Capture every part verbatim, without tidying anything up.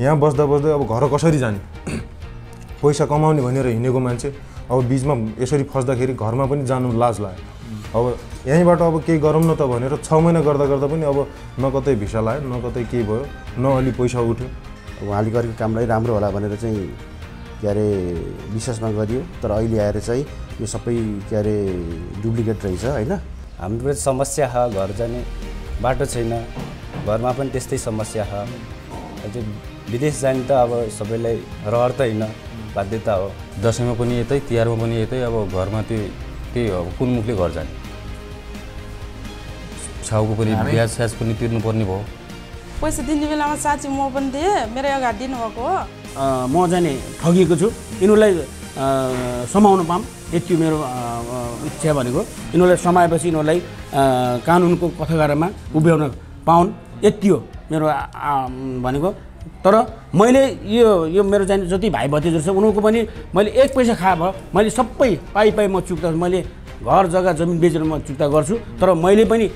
यहाँ बस्दा बस्दै अब घर कसरी जाने पैसा कमाउने भनेर हिनेको मान्छे अब बीचमा यसरी फस्दाखेरि घरमा पनि जानु लाज लाग्यो अब यहीबाट अब के गरौँ न त भनेर छ महिना गर्दा गर्दा पनि अब न कतै भिसा लाग्यो न कतै के भयो न अलि पैसा उठ्यो उहाँले गरेको कामलाई राम्रो होला भनेर चाहिँ क्यारे विश्वासमा गरियो तर अहिले आएर चाहिँ यो सबै क्यारे डुप्लिकेट रहेछ हैन हाम्रो समस्या छ घर जाने बाटो छैन घरमा पनि त्यस्तै समस्या छ अझै विदेश जाने त अब सबैलाई रहर त हैन बाध्यता हो दशैंमा पनि यतै तिहारमा पनि यतै अब घरमा त्यो त्यही हो कुन मुखले घर जाने छाउको पनि ब्याज स्याज पनि तिर्नु पर्ने भयो पैसा दिने बेलामा साच्चै म पनि दिए मेरो अगाडि दिनु भएको हो म जाने ठगिएको छु इनुलाई समाउन पाम यति मेरो इच्छा भनेको इनुलाई समाएपछि इनुलाई कानुनको कथागारमा उभ्याउन पाउन यति हो मेरो भनेको तर मैले यो यो मेरो जाने जति भाइ भतिजहरु छ उनीहरुको पनि मैले एक पैसा खा भयो मैले सबै पाइ पाइ म चुक्ता मैले घर जग्गा जमिन बेचेर म चुक्ता गर्छु तर मैले पनि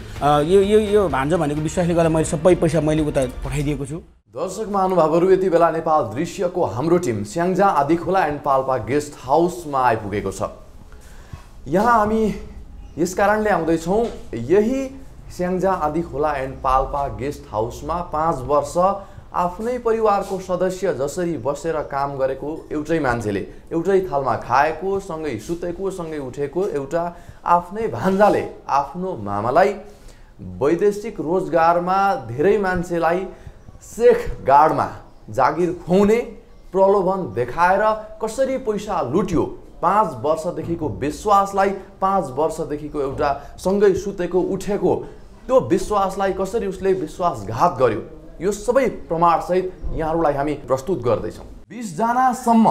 यो यो यो भान्जा भनेको विश्वासले गर्दा मैले सबै पैसा मैले उता पठाइदिएको छु दर्शक महानुभावहरु यति बेला नेपाल दृश्यको हाम्रो team Syangja Adhikhola and Palpa guest हाउसमा आइपुगेको छ यहाँ हामी यस कारणले आउँदै छौं यही स्याङजा आदिखोला एन्ड पाल्पा गेस्ट हाउसमा पाँच वर्ष आफ्नै परिवारको सदस्य जसरी बसेर काम गरेको एउटै मान्छेले एउटै थालमा खाएको सँगै सुतेको सँगै उठेको एउटा आफ्नै भान्जाले आफ्नो मामालाई वैदेशिक रोजगारमा धेरै मान्छेलाई सेख गाडमा जागिर खुवाउने प्रलोभन देखाएर कसरी पैसा लुट्यो पाँच वर्षदेखिको विश्वासलाई पाँच वर्षदेखिको एउटा सँगै सुतेको उठेको त्यो विश्वासलाई कसरी उसले विश्वासघात गर्यो यो सबै प्रमाण सहित यहाँहरुलाई हामी प्रस्तुत गर्दै छौं बीस जना सम्म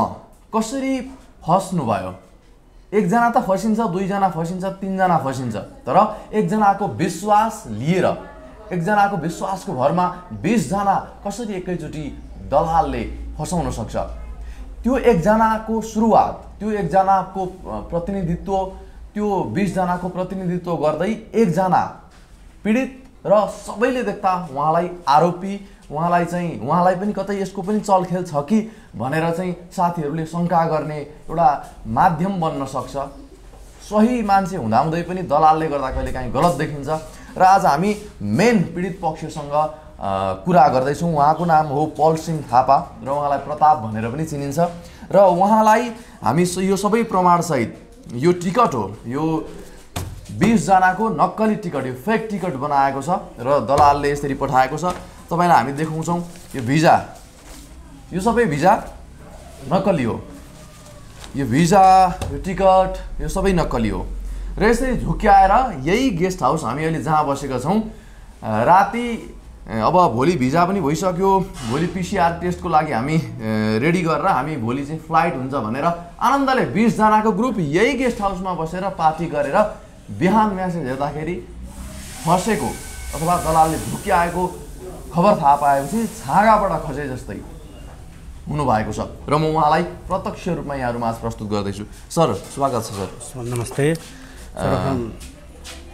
कसरी फस्नु भयो एक जना त फसिन्छ दुई जना फसिन्छ तीन जना फसिन्छ तर एक जनाको विश्वास लिएर एक जनाको विश्वासको भरमा बीस जना कसरी एकैचोटी दलालले फसाउन सक्छ त्यो एक जनाको सुरुवात त्यो एक जनाको प्रतिनिधित्व त्यो बीस जनाको प्रतिनिधित्व गर्दै एक जना पीडित र सबैले देख्दा उहाँलाई आरोपी उहाँलाई चाहिँ उहाँलाई पनि कतै यसको पनि चलखेल छ कि भनेर चाहिँ साथीहरुले शंका गर्ने एउटा माध्यम बन्न सक्छ सही मान्छे हुँदाहुँदै पनि दलालले गर्दा कहिलेकाहीँ गलत देखिन्छ र आज हामी मेन पीडित पक्षसँग कुरा गर्दै छौं उहाँको नाम हो पौल सिंह थापा र उहाँलाई प्रताप भनेर पनि चिनिन्छ र उहाँलाई हामी यो सबै प्रमाण सहित यो टिकट हो यो बीस जनाको नक्कली टिकट यो फेक टिकट बनाएको छ र दलालले यसरी पठाएको छ तपाईलाई हामी देखाउँछौं यो भिजा यो सबै भिजा नक्कली हो यो भिजा यो टिकट यो सबै नक्कली हो र यसरी झुक्याएर यही गेस्ट हाउस हामी अहिले जहाँ बसेका छौं राति अब भोलि भिजा पनि भइसक्यो भोलि पीसीआर टेस्टको लागि हामी रेडी गरेर हामी भोलि चाहिँ फ्लाइट हुन्छ भनेर आनन्दले बीस जनाको ग्रुप यही गेस्ट हाउसमा बसेर पार्टी गरेर बिहान म्यासेज हेर्दाखेरि फसेको अथवा दलालले झुक्याएको खबर थाहा पाएपछि छागाबाट खसे जस्तै हुनु भएको छ र म उहाँलाई प्रत्यक्ष रूपमा यहाँहरुमा आज प्रस्तुत गर्दैछु सर स्वागत छ सर नमस्ते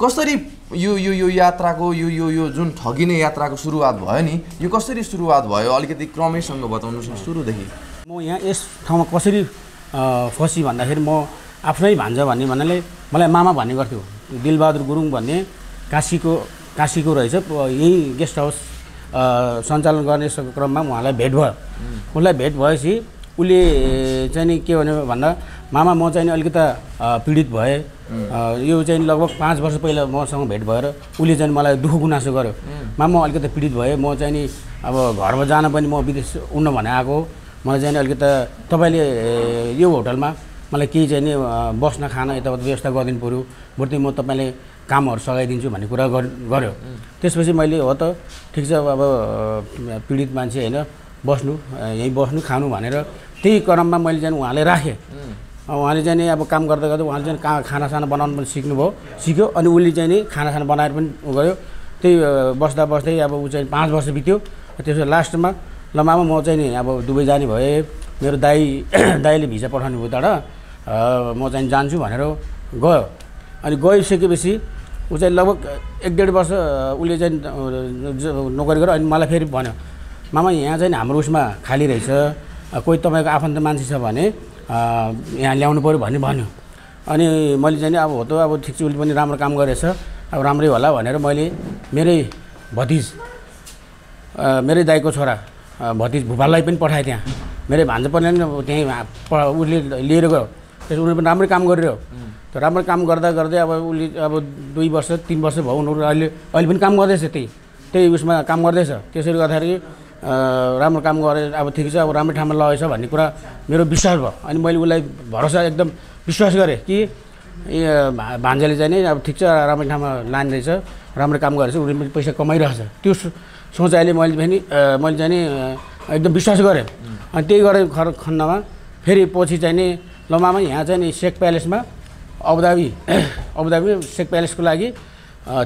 कसरी यो यो यो यात्राको यो यो यो जुन ठगिने यात्राको सुरुवात भयो नि यो कसरी सुरुवात भयो अलिकति क्रमैसँग बताउनुस् सुरुदेखि म यहाँ यस ठाउँमा कसरी फसी भन्दाखेरि म आफ्नै भान्जा भन्ने भन्नाले मलाई मामा भन्ने गर्थ्यो दिल बहादुर गुरुङ भन्ने काशीको काशीको रहेछ यही गेस्ट हाउस सञ्चालन गर्ने क्रममा उहाँलाई भेट भयो उनलाई भेट भएपछि उले चाहिँ के भन्यो भन्दा मामा म चाहिँ अलिकता पीडित भए यो चाहिँ लगभग पाँच वर्ष पहिला मसँग भेट भएर उले चाहिँ मलाई दुःख गुनासो गर्यो मामा अलिकता पीडित भए म चाहिँ नि अब घरमा जान पनि म विदेश उड्न भने आएको मलाई चाहिँ अलिकता तपाईले यो होटलमा मलाई केही चाहिँ नि बस्न खाना यताउता व्यवस्था गरिदिनु पर्यो बरु म तपाईले कामहरु सघाइदिन्छु भन्ने कुरा गर्यो त्यसपछि मैले हो त ठीक छ अब पीडित मान्छे हैन बस्नु यही बस्नु खानु भनेर त्यही क्रममा मैले चाहिँ उहाँले राखे उहाँले चाहिँ नि अब काम गर्दै गर्दै उहाँले चाहिँ का खाना साना बनाउन पनि सिक्नु भयो सिक्यो अनि उले चाहिँ नि खाना साना बनाएर पनि उ गर्यो त्यही बस्दा बस्दै अब उ चाहिँ पाँच वर्ष बित्यो त्यसपछि लास्टमा ल मामा म चाहिँ नि अब दुबई जाने भए मेरो दाइ दाइले भिसा पठाउनु भयो तडा म चाहिँ जान्छु भनेर गयो अनि गइसकेपछि उ चाहिँ लगभग एक डेढ वर्ष उले चाहिँ नोकरी गर्यो अनि मलाई फेरि भन्यो मामा यहाँ चाहिँ हाम्रो उसमा खाली रहेछ कोही तपाईको आफन्त मान्छे छ भने यहाँ ल्याउनु पर्यो भन्ने भन्यो अनि मैले चाहिँ अब हो त अब ठीक छ उले पनि राम्रो काम गरेछ अब राम्रै होला भनेर मैले मेरै भतिज मेरै दाइको छोरा भतिज भुपाललाई पनि पठाए त्यहाँ मेरै भान्जापनले त्यही उले लिएर गयो त्यसपछि उनीहरु पनि राम्रो काम गरिरह्यो त राम्रो काम गर्दा गर्दै अब उले अब दुई वर्ष तीन वर्ष भयो उनीहरु अहिले अहिले पनि काम गर्दैछ त्यही त्यही उसमा काम गर्दैछ त्यसरी गर्दाखेरि राम्रो काम गरे अब ठिक छ अब राम्रो ठाउँमा लगेछ भन्ने कुरा मेरो विश्वास भयो अनि मैले उलाई भरोसा एकदम विश्वास गरे कि भान्जाले चाहिँ नि अब ठिक छ राम्रो ठाउँमा लाने रहेछ राम्रो काम गरेछ उले पनि पैसा कमाइरहेछ त्यो सोचाइले मैले पनि मैले चाहिँ नि एकदम विश्वास गरेँ अनि त्यही गरे खन्नमा फेरि पछि चाहिँ नि ल मामा यहाँ चाहिँ नि शेख प्यालेसमा अबुधाबी अबुधाबी शेख प्यालेसको लागि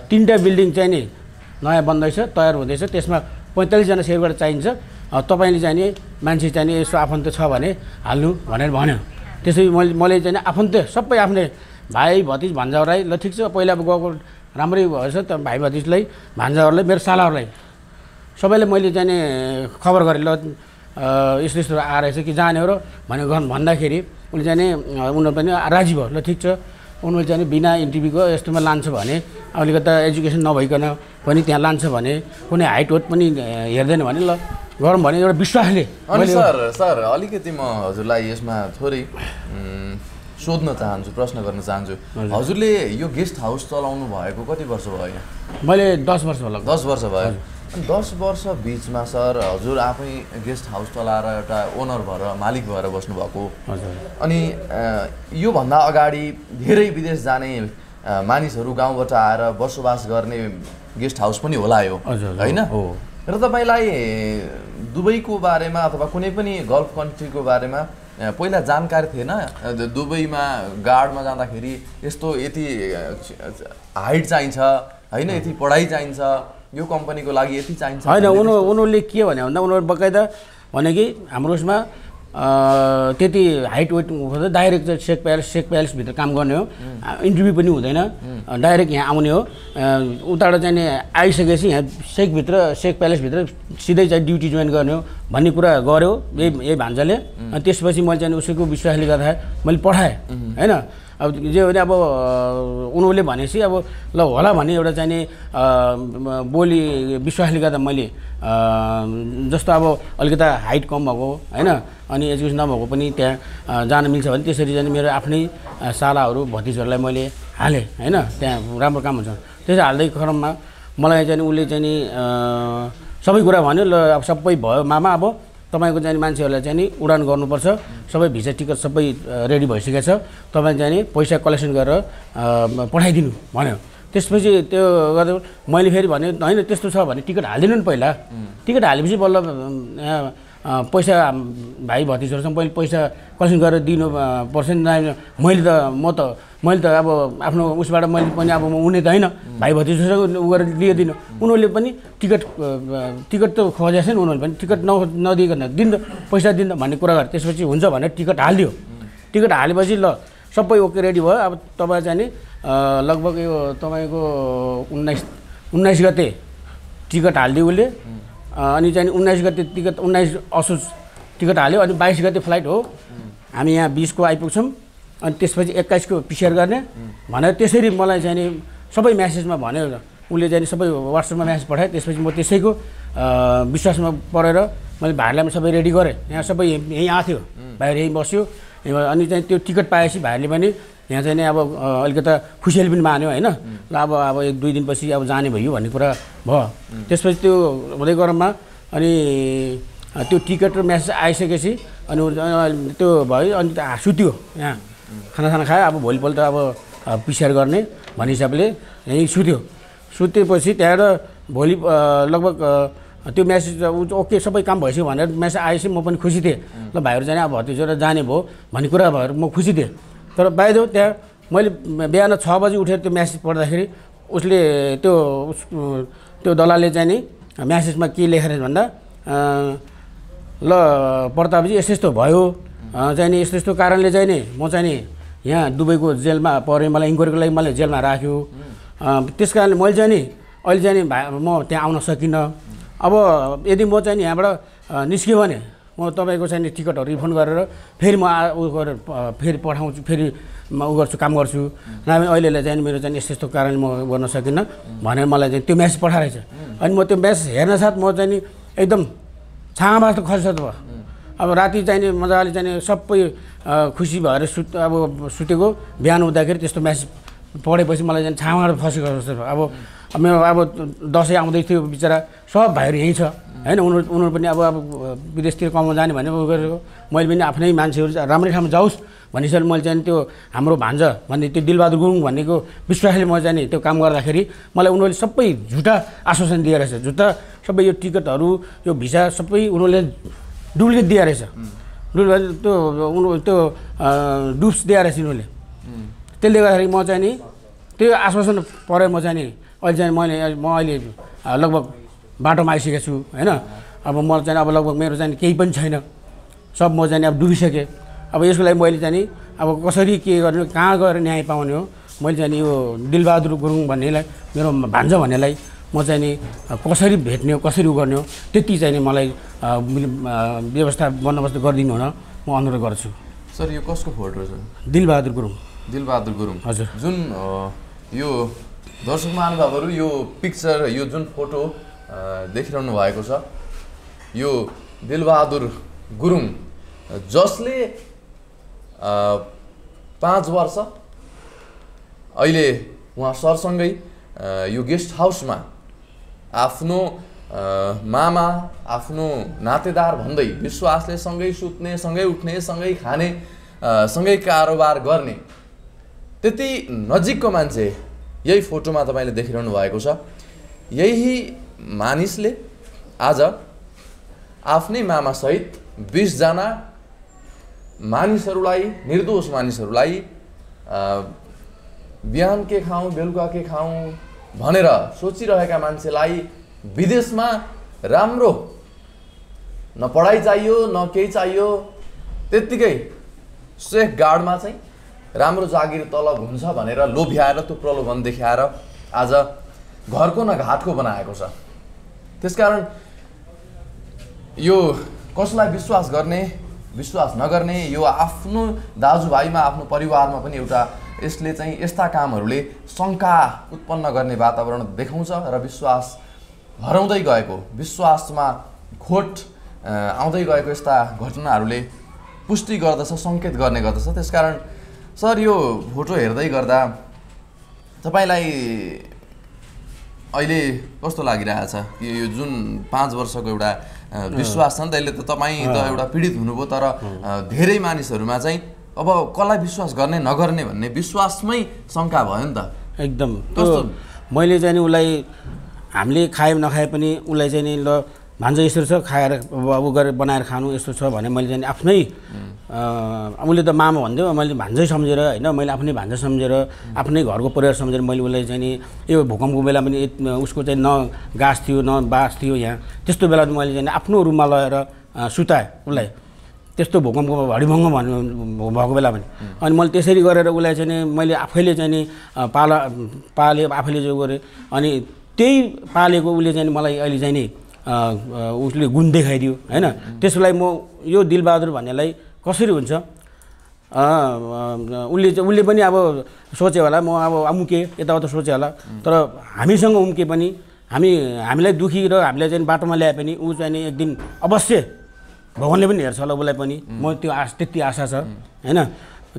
तीनटा बिल्डिङ चाहिँ नि नयाँ बन्दैछ तयार हुँदैछ त्यसमा पैंतालीस जना सेयर चाहिन्छ तपाईले चाहिँ नि मान्छे चाहिँ नि यसो आफन्त छ भने हाल्नु भनेर भन्यो त्यसै मैले मैले चाहिँ आफन्त सबै आफ्नै भाइ भतिज भान्जाहरूलाई ल ठिक छ पहिला अब गएको राम्रै भएछ त भाइ भतिजलाई भान्जाहरूलाई मेरो सालाहरूलाई सबैले मैले चाहिँ नि खबर गरेँ ल यस्तो यस्तो आएछ कि जाने हो र भनेर भन्दाखेरि उनी चाहिँ नि उनीहरू पनि राजी भयो ल ठिक छ उनीहरूले चाहिँ बिना इन्टरभ्यूको यस्तोमा लान्छ भने अलिकता एजुकेसन नभइकन पनि त्यहाँ लान्छ भने कुनै हाइट वेट पनि हेर्दैन भने ल गरौँ भने एउटा विश्वासले अनि सर सर अलिकति म हजुरलाई यसमा थोरै सोध्न चाहन्छु प्रश्न गर्न चाहन्छु हजुरले यो गेस्ट हाउस चलाउनु भएको कति वर्ष भयो मैले दस वर्ष होला दस वर्ष भयो अनि दस वर्ष बीचमा सर हजुर आफै गेस्ट हाउस चलाएर एउटा ओनर भएर मालिक भएर बस्नु भएको अनि यो भन्दा अगाडि धेरै विदेश जाने मानिसहरू गाउँबाट आएर बसोबास गर्ने गेस्ट हाउस पनि होला यो हैन र तपाईलाई दुबईको बारेमा अथवा कुनै पनि गल्फ कन्ट्रीको बारेमा पहिला जानकारी थिएन दुबईमा गार्डमा जाँदाखेरि यस्तो यति हाइट चाहिन्छ हैन यति पढाइ चाहिन्छ यो कम्पनीको लागि यति चाहिन्छ हैन उनीहरूले के भन्यो भन्दा उनीहरू बकाइदा भने कि हाम्रो उसमा त्यति हाइट वेट हुँदैन डाइरेक्ट शेख प्यालेस शेख प्यालेसभित्र काम गर्ने हो इन्टरभ्यू पनि हुँदैन डाइरेक्ट यहाँ आउने हो उताबाट चाहिँ आइसकेपछि यहाँ शेखभित्र शेख प्यालेसभित्र सिधै चाहिँ ड्युटी जोइन गर्ने हो भन्ने कुरा गर्यो यही यही भान्जाले अनि त्यसपछि मैले चाहिँ उसको विश्वासले गर्दा मैले पठाएँ हैन अब जे हो नि अब उनीहरूले भनेपछि अब ल होला भन्ने एउटा चाहिँ नि बोली विश्वासले गर्दा मैले जस्तो अब अलिकता हाइट कम भएको हैन अनि एजुकेसन नभएको पनि त्यहाँ जान मिल्छ भने त्यसरी चाहिँ मेरो आफ्नै सालाहरू भतिजहरूलाई मैले हालेँ हैन त्यहाँ राम्रो काम हुन्छ त्यसै हाल्दै क्रममा मलाई चाहिँ उसले चाहिँ नि सबै कुरा भन्यो ल अब सबै भयो मामा अब तपाईको चाहिँ मान्छेहरूलाई चाहिँ नि उडान गर्नुपर्छ सबै भिसा टिकट सबै रेडी भइसकेको छ तपाईले चाहिँ नि पैसा कलेक्सन गरेर पठाइदिनु भन्यो त्यसपछि त्यो गर्दा मैले फेरि भने हैन त्यस्तो छ भने टिकट हाल्दिनु नि पहिला टिकट हालेपछि बल्ल पैसा भाइ भतिजहरुसँग पहिले पैसा कलेक्सन गरेर दिनुपर्छ मैले त म त मैले त अब आफ्नो उसबाट मैले पनि अब म उनी त हैन भाइ भतिजसँग उ गरेर लिएदिन उनीहरूले पनि टिकट टिकट त खोजेछ नि उनीहरूले पनि टिकट न नदिइकन दिन पैसा दिन भन्ने कुरा गरे त्यसपछि हुन्छ भनेर टिकट हालिदियो टिकट हालेपछि ल सबै ओके रेडी भयो अब तपाई चाहिँ नि लगभग यो तपाईको उन्नाइस उन्नाइस गते टिकट हालिदियो उले अनि चाहिँ उन्नाइस गते टिकट उन्नाइस असोज टिकट हाल्यो अनि बाइस गते फ्लाइट हो हामी यहाँ बीसको आइपुग्छौँ अनि त्यसपछि एक्काइसको पिसिआर गर्ने भनेर त्यसरी मलाई चाहिँ नि सबै म्यासेजमा भन्यो उले चाहिँ सबै वाट्सएपमा म्यासेज पठायो त्यसपछि म त्यसैको विश्वासमा परेर मैले भाइलाई पनि सबै रेडी गरेँ यहाँ सबै यहीँ आएको थियो भाइहरू यहीँ बस्यो अनि चाहिँ त्यो टिकट पाएपछि भाइहरूले पनि यहाँ चाहिँ नि अब अलिकता खुसियाली पनि मान्यो हैन ल अब अब एक दुई दिनपछि अब जाने भयो भन्ने कुरा भयो त्यसपछि त्यो हुँदै गरममा अनि त्यो टिकट र म्यासेज आइसकेपछि अनि त्यो भयो अनि सुत्यो यहाँ खाना साना खायो अब भोलिपल्ट अब पिसिआर गर्ने भन्ने हिसाबले यहीँ सुत्यो सुतेपछि त्यहाँबाट भोलि लगभग त्यो मेसेज ओके सबै काम भएछ भनेर मेसेज आएपछि म पनि खुसी थिए ल भाइहरु जाने अब हतिजो र जाने भो भन्ने कुरा भएर म खुसी थिए तर बाइदेउ त्यहाँ मैले बिहान छ बजे उठेर त्यो मेसेज पढ्दाखेरि उसले त्यो त्यो दलालले चाहिँ नि मेसेजमा के लेखेर भन्दा ल प्रतापजी यस्तो यस्तो भयो चाहिँ नि यस्तो यस्तो कारणले चाहिँ नि म चाहिँ नि यहाँ दुबईको जेलमा परे मलाई इन्क्वायरीको लागि मलाई जेलमा राख्यो त्यसकारणले मैले चाहिँ नि अहिले चाहिँ नि म त्यहाँ आउन सकिनँ अब यदि म चाहिँ यहाँबाट निस्कियो भने म तपाईको चाहिँ टिकटहरु रिफन्ड गरेर फेरि म उ गरेर फेरि पठाउँछु फेरि म उ गर्छु काम गर्छु नभए अहिलेले चाहिँ मेरो चाहिँ यस्तो कारणले म गर्न सकिन भनेर मलाई चाहिँ त्यो मेसेज पठाइरहेछ अनि म त्यो मेसेज हेर्न साथ म चाहिँ एकदम छाँगामा त खसेछ भयो अब राति चाहिँ मजाले चाहिँ सबै खुसी भएर सुत अब सुतेको बिहान उठ्दाखेरि त्यस्तो मेसेज पढेपछि मलाई चाहिँ छाँगामा फसेको जस्तो अब मेरो अब दसैँ आउँदै थियो बिचरा सब भाइहरु यही छ हैन उनीहरु उनीहरु पनि अब अब विदेशतिर कमाउन जाने भन्ने गरेको मैले पनि आफ्नै मान्छेहरु राम्रै ठाउँमा जाउस् भनिसकेर मैले चाहिँ त्यो हाम्रो भान्जा भन्ने त्यो दिल बहादुर गुरुङ भन्नेको विश्वासले म चाहिँ त्यो काम गर्दाखेरि मलाई उनीहरुले सबै झुटा आश्वासन दिएर छ झुटा सबै यो टिकटहरु यो भिसा सबै उनीहरुले डुप्लिकेट दिएर छ डुप्लिकेट त्यो उनीहरु त्यो डुप्स दिएर छ उनीहरुले त्यसले गर्दाखेरि म चाहिँ नि त्यो आश्वासन परे म चाहिँ नि अहिले चाहिँ मैले म अहिले लगभग बाटोमा आइसकेको छु हैन अब म चाहिँ अब लगभग मेरो चाहिँ केही पनि छैन सब म चाहिँ अब डुबिसके अब यसको लागि मैले चाहिँ अब कसरी के गर्ने कहाँ गएर न्याय पाउने हो मैले चाहिँ यो दिल बहादुर गुरुङ भन्नेलाई मेरो भान्जा भन्नेलाई म चाहिँ नि कसरी भेट्ने हो कसरी उ गर्ने हो त्यति चाहिँ मलाई व्यवस्था बन्दोबस्त गरिदिनु हुन म अनुरोध गर्छु सर यो कसको फोटो छ दिल बहादुर गुरुङ दिल बहादुर गुरुङ हजुर जुन यो दर्शक महानुभावहरु यो पिक्चर यो जुन फोटो देखिरहनु भएको छ यो दिल बहादुर गुरुङ जसले पाँच वर्ष अहिले उहाँ सरसँगै यो गेस्ट हाउसमा आफ्नो मामा आफ्नो नातेदार भन्दै विश्वासले सँगै सुत्ने सँगै उठ्ने सँगै खाने सँगै कारोबार गर्ने त्यति नजिकको मान्छे यही फोटोमा तपाईले देखिरहनु भएको छ यही मानिसले आज आफ्नै मामा सहित बीस जना मानिसहरुलाई निर्दोष मानिसहरुलाई बिहान के खाऊ बेलुका के खाऊ भनेर सोचिरहेका मान्छेलाई विदेशमा राम्रो न पढाइ चाहियो न केही चाहियो त्यतिकै सेफ गार्डमा चाहिँ राम्रो जागिर तलब हुन्छ भनेर लोभ्याएर त्यो प्रलोभन देखाएर आज घरको न घाटको बनाएको छ त्यसकारण यो कसलाई विश्वास गर्ने विश्वास नगर्ने यो आफ्नो दाजुभाइमा आफ्नो परिवारमा पनि एउटा यसले चाहिँ यस्ता कामहरुले शंका उत्पन्न गर्ने वातावरण देखाउँछ र विश्वास हराउँदै गएको विश्वासमा खोट आउँदै गएको यस्ता घटनाहरुले पुष्टि गर्दछ संकेत गर्ने गर्दछ त्यसकारण सर यो फोटो हेर्दै गर्दा तपाईलाई अहिले कस्तो लागिरहेछ यो जुन पाँच वर्षको एउटा विश्वास छ नि त्यसले त तपाई त एउटा पीडित हुनुभयो तर धेरै मानिसहरुमा चाहिँ अब कसलाई विश्वास गर्ने नगर्ने भन्ने विश्वासमै शंका भयो नि त एकदम कस्तो मैले चाहिँ उलाई हामीले खाए नखाए पनि उलाई चाहिँ नि ल भान्जा यस्तो छ खाएर अब गरेर बनाएर खानु यस्तो छ भने मैले चाहिँ आफ्नै मैले त मामा भन्दियो मैले भान्जै सम्झेर हैन मैले आफ्नै भान्जा सम्झेर आफ्नै घरको परिवार सम्झेर मैले उलाई चाहिँ नि यो भूकम्पको बेला पनि उसको चाहिँ न गाँस थियो न बाँस थियो यहाँ त्यस्तो बेला मैले चाहिँ आफ्नो रुममा लगेर सुताएँ उसलाई त्यस्तो भूकम्पको हडिभङ्ग भन्नु भएको बेला पनि अनि मैले त्यसरी गरेर उसलाई चाहिँ नि मैले आफैले चाहिँ नि पाला पाले आफैले जो गरेँ अनि त्यही पालेको उसले चाहिँ मलाई अहिले चाहिँ नि उसले गुण देखाइदियो हैन त्यसलाई म यो दिल बहादुर भन्नेलाई कसरी हुन्छ उले उले पनि अब सोचे होला म अब उम्के यताउता सोचे होला तर हामीसँग उम्के पनि हामी हामीलाई दुखी र हामीलाई चाहिँ बाटोमा ल्याए पनि उ चाहिँ एक दिन अवश्य भगवानले पनि हेर्छ होला उसलाई पनि म त्यो आश त्यति आशा छ हैन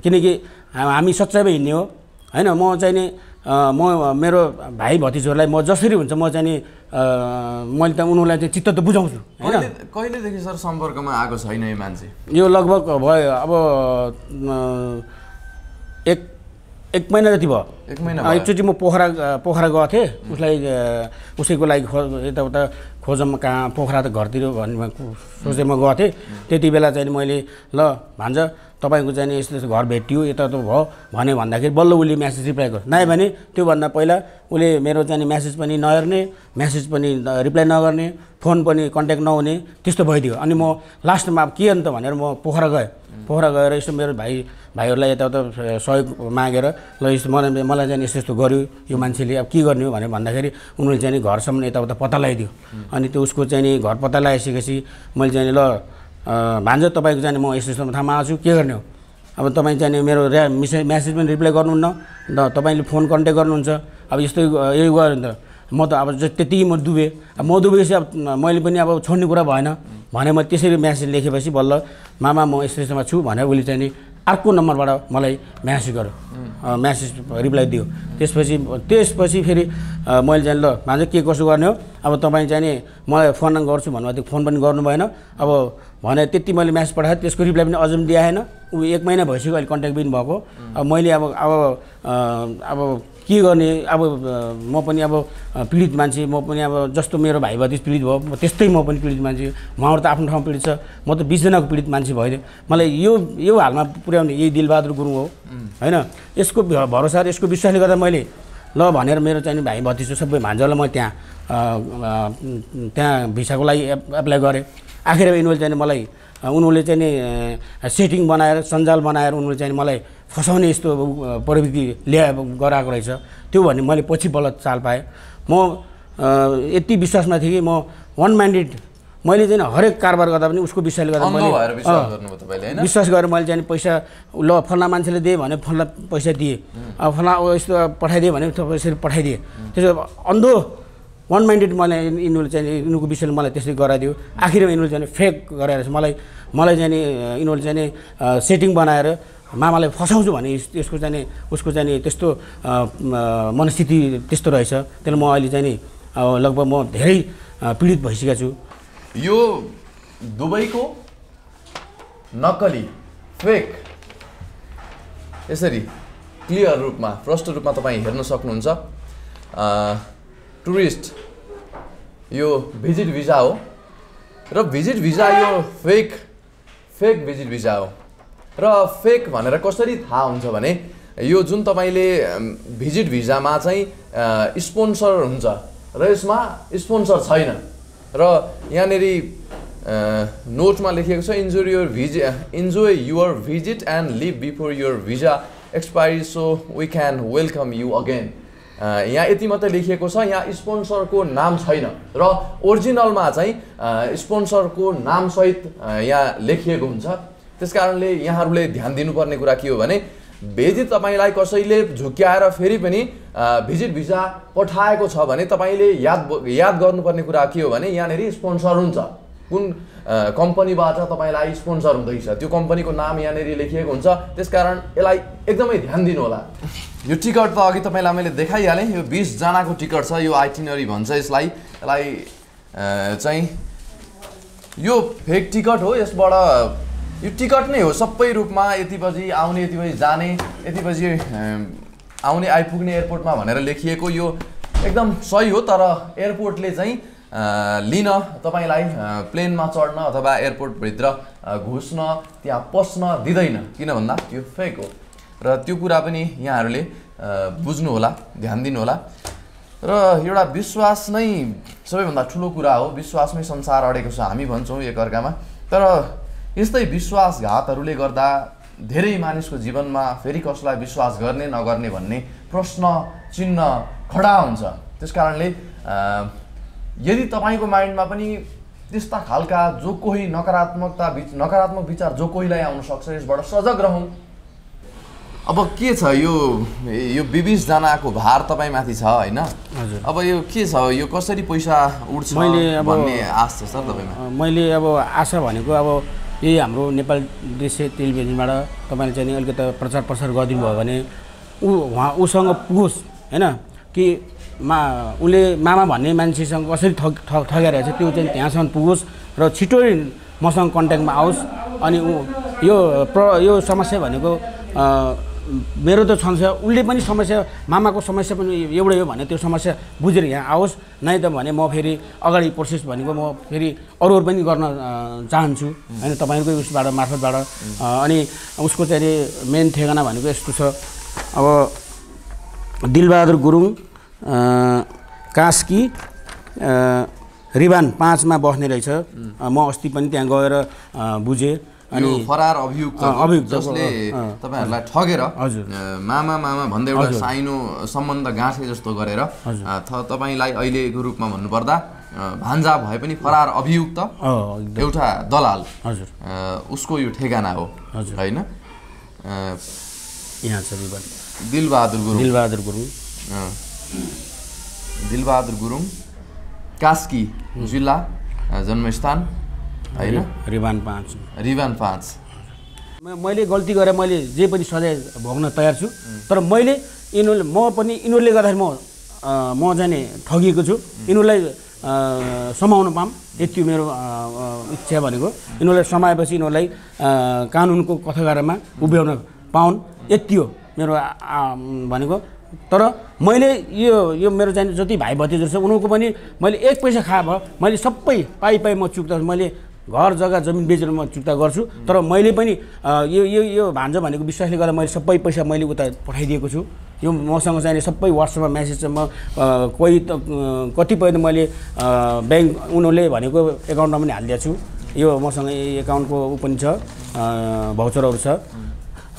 किनकि हामी सच्चाइमै हिँड्ने हो हैन म चाहिँ नि म मेरो भाइ भतिजहरुलाई म जसरी हुन्छ म चाहिँ नि मैले त उनीलाई चाहिँ चित्त त बुझाउँछु हैन कहिलेदेखि सर सम्पर्कमा आएको छैन यो मान्छे यो लगभग भयो अब एक एक महिना जति भयो एक महिना एकचोटि म पोखरा पोखरा गएको थिएँ उसलाई उसैको लागि यताउता खोजमा कहाँ पोखरा त घरतिर भन्ने सोचे म गएको थिएँ त्यति बेला चाहिँ मैले ल भन्छ तपाईको चाहिँ नि यसले घर भेटियो यता त भयो भने भन्दाखेरि बल्ल उले मेसेज रिप्लाई गर्यो नाइ भने त्यो भन्दा पहिला उले मेरो चाहिँ नि मेसेज पनि नहेर्ने मेसेज पनि रिप्लाई नगर्ने फोन पनि कन्टेक्ट नहुने त्यस्तो भइदियो अनि म लास्टमा अब के अन्त भनेर म पोखरा गए पोखरा गएर यसो मेरो भाइ भाइहरुलाई यता त सहयोग मागेर ल यस्तो मलाई मलाई चाहिँ यस्तो गर्यो यो मान्छेले अब के गर्ने भनेर भन्दाखेरि उनीले चाहिँ नि घरसम्म यता उता पत्ता लगाइदियो अनि त्यो उसको चाहिँ नि घर पत्ता लगाइसकेपछि मैले चाहिँ ल भान्जो तपाईको चाहिँ म यसो थामा आछु के गर्ने हो अब तपाई चाहिँ मेरो मेसेज पनि रिप्लाई गर्नुहुन्न र तपाईले फोन कन्टेक्ट गर्नुहुन्छ अब यस्तो यही गर्यो नि त म त अब त्यति म डुबे अब म डुबेपछि अब मैले पनि अब छोड्ने कुरा भएन भने म त्यसरी मेसेज लेखेपछि बल्ल मामा म यसोमा छु भनेर उले चाहिँ नि अर्को नम्बरबाट मलाई मेसेज गर्यो मेसेज रिप्लाई दियो त्यसपछि त्यसपछि फेरि मैले चाहिँ ल भान्जो के कसो गर्ने हो अब तपाई चाहिँ नि मलाई फोन गर्छु भन्नु फोन पनि गर्नु भएन अब भने त्यति मैले म्यासेज पठाएँ त्यसको रिप्लाई पनि अझै दिएन उ एक महिना भइसक्यो अहिले कन्ट्याक्ट पनि भएको अब मैले अब अब अब के गर्ने अब म पनि अब पीडित मान्छे म पनि अब जस्तो मेरो भाइ भतिज पीडित भयो त्यस्तै म पनि पीडित मान्छे उहाँहरु त आफ्नो ठाउँमा पीडित छ म त बीस जनाको पीडित मान्छे भइदिएँ मलाई यो यो हालमा पुर्याउने यही दिलबहादुर गुरुङ हो हैन यसको भरोसा र यसको विश्वासले गर्दा मैले ल भनेर मेरो चाहिँ भाइ भतिज सबै भान्जालाई म त्यहाँ त्यहाँ भिसाको लागि एप्लाई गरेँ आखिर उनीहरूले चाहिँ मलाई उनीहरूले चाहिँ नि सेटिङ बनाएर सञ्जाल बनाएर उनीहरूले चाहिँ मलाई फसाउने यस्तो प्रवृत्ति ल्याए गराएको रहेछ त्यो भन्ने मैले पछि बल्ल चाल पाएँ म यति विश्वासमा थिएँ कि म वान माइन्डेड मैले चाहिँ हरेक कारोबार गर्दा पनि उसको विषयले गर्दा मैले विश्वास गरेर मैले चाहिँ पैसा ल फल्ला मान्छेले दिएँ भने फल्ला पैसा दिएँ अब फल्ला यस्तो पठाइदिएँ भने त्यसरी पठाइदिएँ त्यसो अन्धो वान माइन्डेड मलाई यिनीहरूले चाहिँ यिनीहरूको विषयले मलाई त्यसरी गराइदियो आखिरमा यिनीहरूले चाहिँ फेक गराएर मलाई मलाई चाहिँ यिनीहरूले चाहिँ नि सेटिङ बनाएर मामालाई फसाउँछु भने यसको चाहिँ उसको चाहिँ त्यस्तो मनस्थिति त्यस्तो रहेछ त्यसले म अहिले चाहिँ नि लगभग म धेरै पीडित भइसकेको छु यो दुबईको नक्कली फेक यसरी क्लियर रूपमा प्रष्ट रूपमा तपाईँ हेर्न सक्नुहुन्छ टुरिस्ट यो भिजिट भिजा हो र भिजिट भिजा यो फेक फेक भिजिट भिजा हो र फेक भनेर कसरी थाहा हुन्छ भने यो जुन तपाईँले भिजिट भिजामा चाहिँ स्पोन्सर हुन्छ र यसमा स्पोन्सर छैन र यहाँनेरि नोटमा लेखिएको छ enjoy your visa enjoy your visit and leave before your visa expiry so we can welcome you again यहाँ यति मात्रै लेखिएको छ यहाँ स्पोन्सरको नाम छैन र ओरिजिनलमा चाहिँ स्पोन्सरको नामसहित यहाँ लेखिएको हुन्छ त्यसकारणले यहाँहरूले ध्यान दिनुपर्ने कुरा के हो भने यदि तपाईलाई कसैले झुक्याएर फेरि पनि भिजिट भिजा पठाएको छ भने तपाईले याद याद गर्नुपर्ने कुरा के हो भने यहाँनेरि स्पोन्सर हुन्छ कुन कम्पनीबाट तपाईलाई स्पोन्सर हुँदैछ त्यो कम्पनीको नाम यहाँनेरि लेखिएको हुन्छ त्यसकारण यसलाई एकदमै ध्यान दिनु होला यो टिकट त अघि तपाईलाई मैले देखाइहालेँ यो बीस जनाको टिकट छ यो आइटिनरी भन्छ यसलाई यसलाई चाहिँ यो फेक टिकट हो यसबाट यो टिकट नै हो सबै रूपमा यति बजी आउने यति बजी जाने यति बजी आउने आइपुग्ने एयरपोर्टमा भनेर लेखिएको यो एकदम सही हो तर एयरपोर्टले चाहिँ लिन तपाईलाई प्लेनमा चढ्न अथवा एयरपोर्टभित्र घुस्न त्यहाँ पस्न दिँदैन किन भन्दा यो फेक हो र त्यो कुरा पनि यहाँहरूले बुझ्नु होला ध्यान दिनु होला र एउटा विश्वास नै सबैभन्दा ठुलो कुरा हो विश्वासमै संसार अडेको छ हामी भन्छौँ एकअर्कामा तर यस्तै विश्वासघातहरूले गर्दा धेरै मानिसको जीवनमा फेरि कसलाई विश्वास गर्ने नगर्ने भन्ने प्रश्न चिन्ह खडा हुन्छ त्यसकारणले यदि तपाईको माइन्डमा पनि त्यस्ता खालका जो कोही नकारात्मकता नकारात्मक विचार जो कोहीलाई आउन सक्छ यसबाट सजग रहौं अब के छ यो यो बीस जनाको भार तपाईमाथि छ हैन अब यो के छ यो कसरी पैसा उड्छ भन्ने आशा छ सर तपाईमा मैले अब आशा भनेको अब यही हाम्रो नेपाल दृश्य टेलिभिजनबाट तपाईले चाहिँ अलिकति प्रचार प्रसार गरिदिनु भयो भने उ वहाँ उसँग पुगोस् हैन कि मा उले मामा भन्ने मान्छेसँग कसरी ठग ठगेर छ त्यो चाहिँ त्यहाँसम्म पुगोस् र छिटो मसँग कन्ट्याक्टमा आओस् अनि यो प्र यो समस्या भनेको मेरो त समस्या उल्ले पनि समस्या मामाको समस्या पनि एउटै हो भने त्यो समस्या बुझेर यहाँ आओस् नै त भने म फेरि अगाडि प्रोसेस भनेको म फेरि अरु अरु पनि गर्न चाहन्छु हैन तपाईहरुको उसबाट मार्फतबाट अनि उसको चाहिँ मेन ठेगाना भनेको यस्तो छ अब दिल बहादुर गुरुङ कास्की रिवान पाँच मा बस्ने रहेछ म अस्ति पनि त्यहाँ गएर बुझे अनि फरार अभियुक्त जसले तपाईहरुलाई ठगेर मामा मामा भन्दै एउटा साइनो सम्बन्ध गाँठे जस्तो गरेर तपाईलाई अहिलेको रूपमा भन्नु पर्दा भान्जा भए पनि फरार अभियुक्त एउटा दलाल उसको यो ठेगाना हो हैन यहाँ छ रिवान दिल बहादुर गुरुङ दिल बहादुर गुरुङ दिल बहादुर गुरुङ कास्की जिल्ला जन्मस्थान हैन रिवान पाँच रिवान पाँच मैले गल्ती गरे मैले जे पनि सजाय भोग्न तयार छु तर मैले इनुल म पनि इनुलले गर्दा म म जाने ठगिएको छु इनुललाई समाउन पाम यति मेरो इच्छा भनेको इनुललाई समाएपछि इनुललाई कानुनको कथागारमा उभ्याउन पाउन् यति हो मेरो भनेको तर मैले यो यो मेरो चाहिँ जति भाइ भतिजहरु छ उनीहरुको पनि मैले एक पैसा खा भ मैले सबै पाइ पाइ म चुक्ता मैले घर जग्गा जमिन बेचेर म चुक्ता गर्छु तर मैले पनि यो यो यो भान्जा भनेको विश्वासले गर्दा मैले सबै पैसा मैले उता पठाइदिएको छु यो मसँग चाहिँ सबै व्हाट्सएपमा मेसेज छ म कोही त कतिपय त मैले बैंक उनीहरुले भनेको एकाउन्टमा पनि हालिदिएको छु यो मसँग एकाउन्टको उ पनि छ भाउचरहरु छ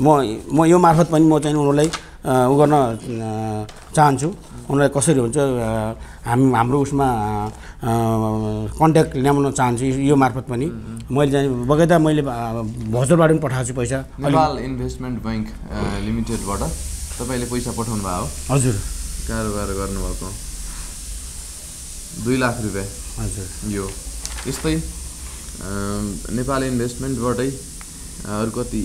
म म यो मार्फत पनि म चाहिँ उनीहरुलाई उ गर्न चाहन्छु उनीहरुलाई कसरी हुन्छ हामी हाम्रो उसमा कन्ट्याक्ट ल्याउन चाहन्छु यो मार्फत पनि मैले चाहिँ बगैदा मैले भजरबाट पनि पठाएको छु पैसा नेपाल इन्भेस्टमेन्ट बैंक लिमिटेडबाट तपाईले पैसा पठाउनु भयो हजुर कारोबार गर्नु भएको दुई लाख रुपैयाँ हजुर यो यस्तै नेपाल इन्भेस्टमेन्ट बाटै अरु कति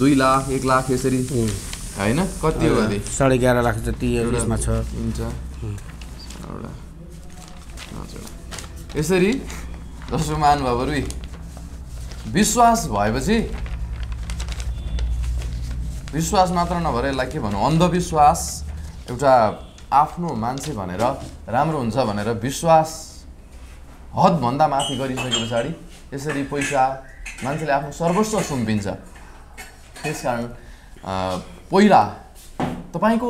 दुई लाख एक लाख यसरी हैन कति हो अनि साढे एघार लाख जति यसमा छ हुन्छ एउटा हजुर यसरी दर्शक महानुभावहरु विश्वास भएपछि विश्वास मात्र नभएर यसलाई के भन्नु अन्धविश्वास एउटा आफ्नो मान्छे भनेर राम्रो हुन्छ भनेर विश्वास हद भन्दा माथि गरिसकेपछि यसरी पैसा मान्छेले आफ्नो सर्वस्व सुम्पिन्छ त्यसकारण पहिला तपाईको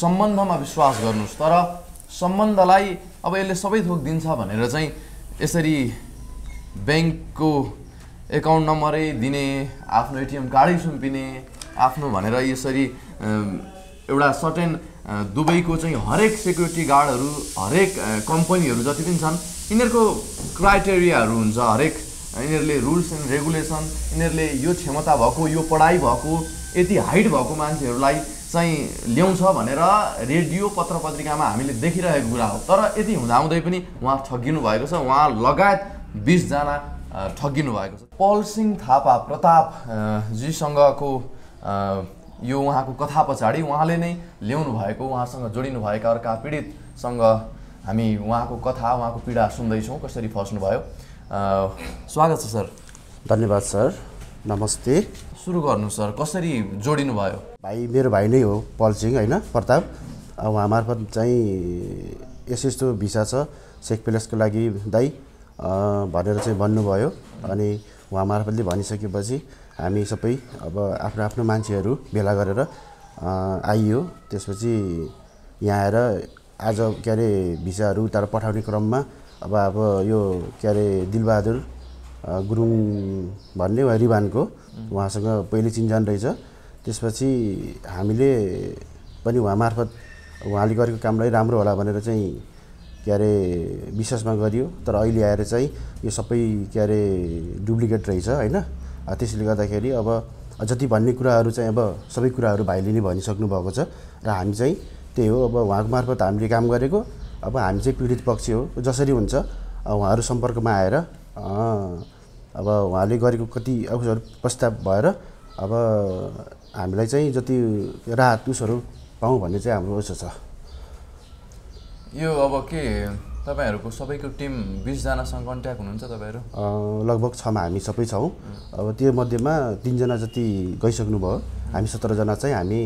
सम्बन्धमा विश्वास गर्नुस् तर सम्बन्धलाई अब यसले सबै थोक दिन्छ भनेर चाहिँ यसरी बैंकको एकाउन्ट नम्बरै दिने आफ्नो एटीएम कार्डै सुम्पिने आफ्नो भनेर यसरी एउटा सर्टेन दुबईको चाहिँ हरेक सेक्युरिटी गार्डहरु हरेक कम्पनीहरु जति पनि छन् यिनीहरुको क्राइटेरियाहरु हुन्छ हरेक यिनीहरुले रुल्स एन्ड रेगुलेसन यिनीहरुले यो क्षमता भएको यो पढाइ भएको यति हाइट भएको मान्छेहरुलाई चाहिँ ल्याउँछ भनेर रेडियो पत्रपत्रिकामा हामीले देखिरहेको कुरा हो तर यति हुँदाहुँदै पनि उहाँ ठगिनु भएको छ उहाँ लगायत बीस जना ठगिनु भएको छ पौल सिंह थापा प्रताप जीसँगको यो उहाँको कथा पछाडी उहाँले नै ल्याउनु भएको उहाँसँग जोडिनु भएका अर्का पीडितसँग हामी उहाँको कथा उहाँको पीडा सुन्दै छौं कसरी फस्नु भयो स्वागत छ सर धन्यवाद सर नमस्ते सुरु गर्नु सर कसरी जोडिनु भयो भाइ मेरो भाइ नै हो पौल सिंह हैन प्रताप उहाँ मार्फत चाहिँ यस यस्तो भिसा छ सेक प्लेसको लागि दाइ भनेर चाहिँ भन्नुभयो अनि उहाँ मार्फतले भनिसकेपछि हामी सबै अब आफ्नो आफ्नो मान्छेहरु भेला गरेर आइयो त्यसपछि यहाँ आएर आज के अरे भिसाहरु उतार पठाउने क्रममा अब अब यो के अरे दिल बहादुर गुरुङ भन्ने वा रिवानको उहाँसँग पहिले चिन्जान रहेछ त्यसपछि हामीले पनि उहाँ मार्फत उहाँले गरेको कामलाई राम्रो होला भनेर चाहिँ के अरे विश्वासमा गरियो तर अहिले आएर चाहिँ यो सबै के अरे डुप्लिकेट रहेछ हैन त्यसैले गर्दाखेरि अब जति भन्ने कुराहरु चाहिँ अब सबै कुराहरु भाइले नै भनिसक्नु भएको छ र हामी चाहिँ त्यही हो अब उहाँको मार्फत हामीले काम गरेको अब हामी चाहिँ पीडित पक्ष हो जसरी हुन्छ उहाँहरु सम्पर्कमा आएर अब उहाँले गरेको कति अफसर प्रस्ताव भएर अब हामीलाई चाहिँ जति राहत उसहरु पाऊ भन्ने चाहिँ हाम्रो इच्छा छ यो अब के तपाईहरुको सबैको टिम बीस जना सँग कन्ट्याक्ट हुनुहुन्छ तपाईहरु लगभग छ मा हामी सबै छौ अब त्यो मध्येमा तीन जना जति गइसक्नु भयो हामी सत्रह जना चाहिँ हामी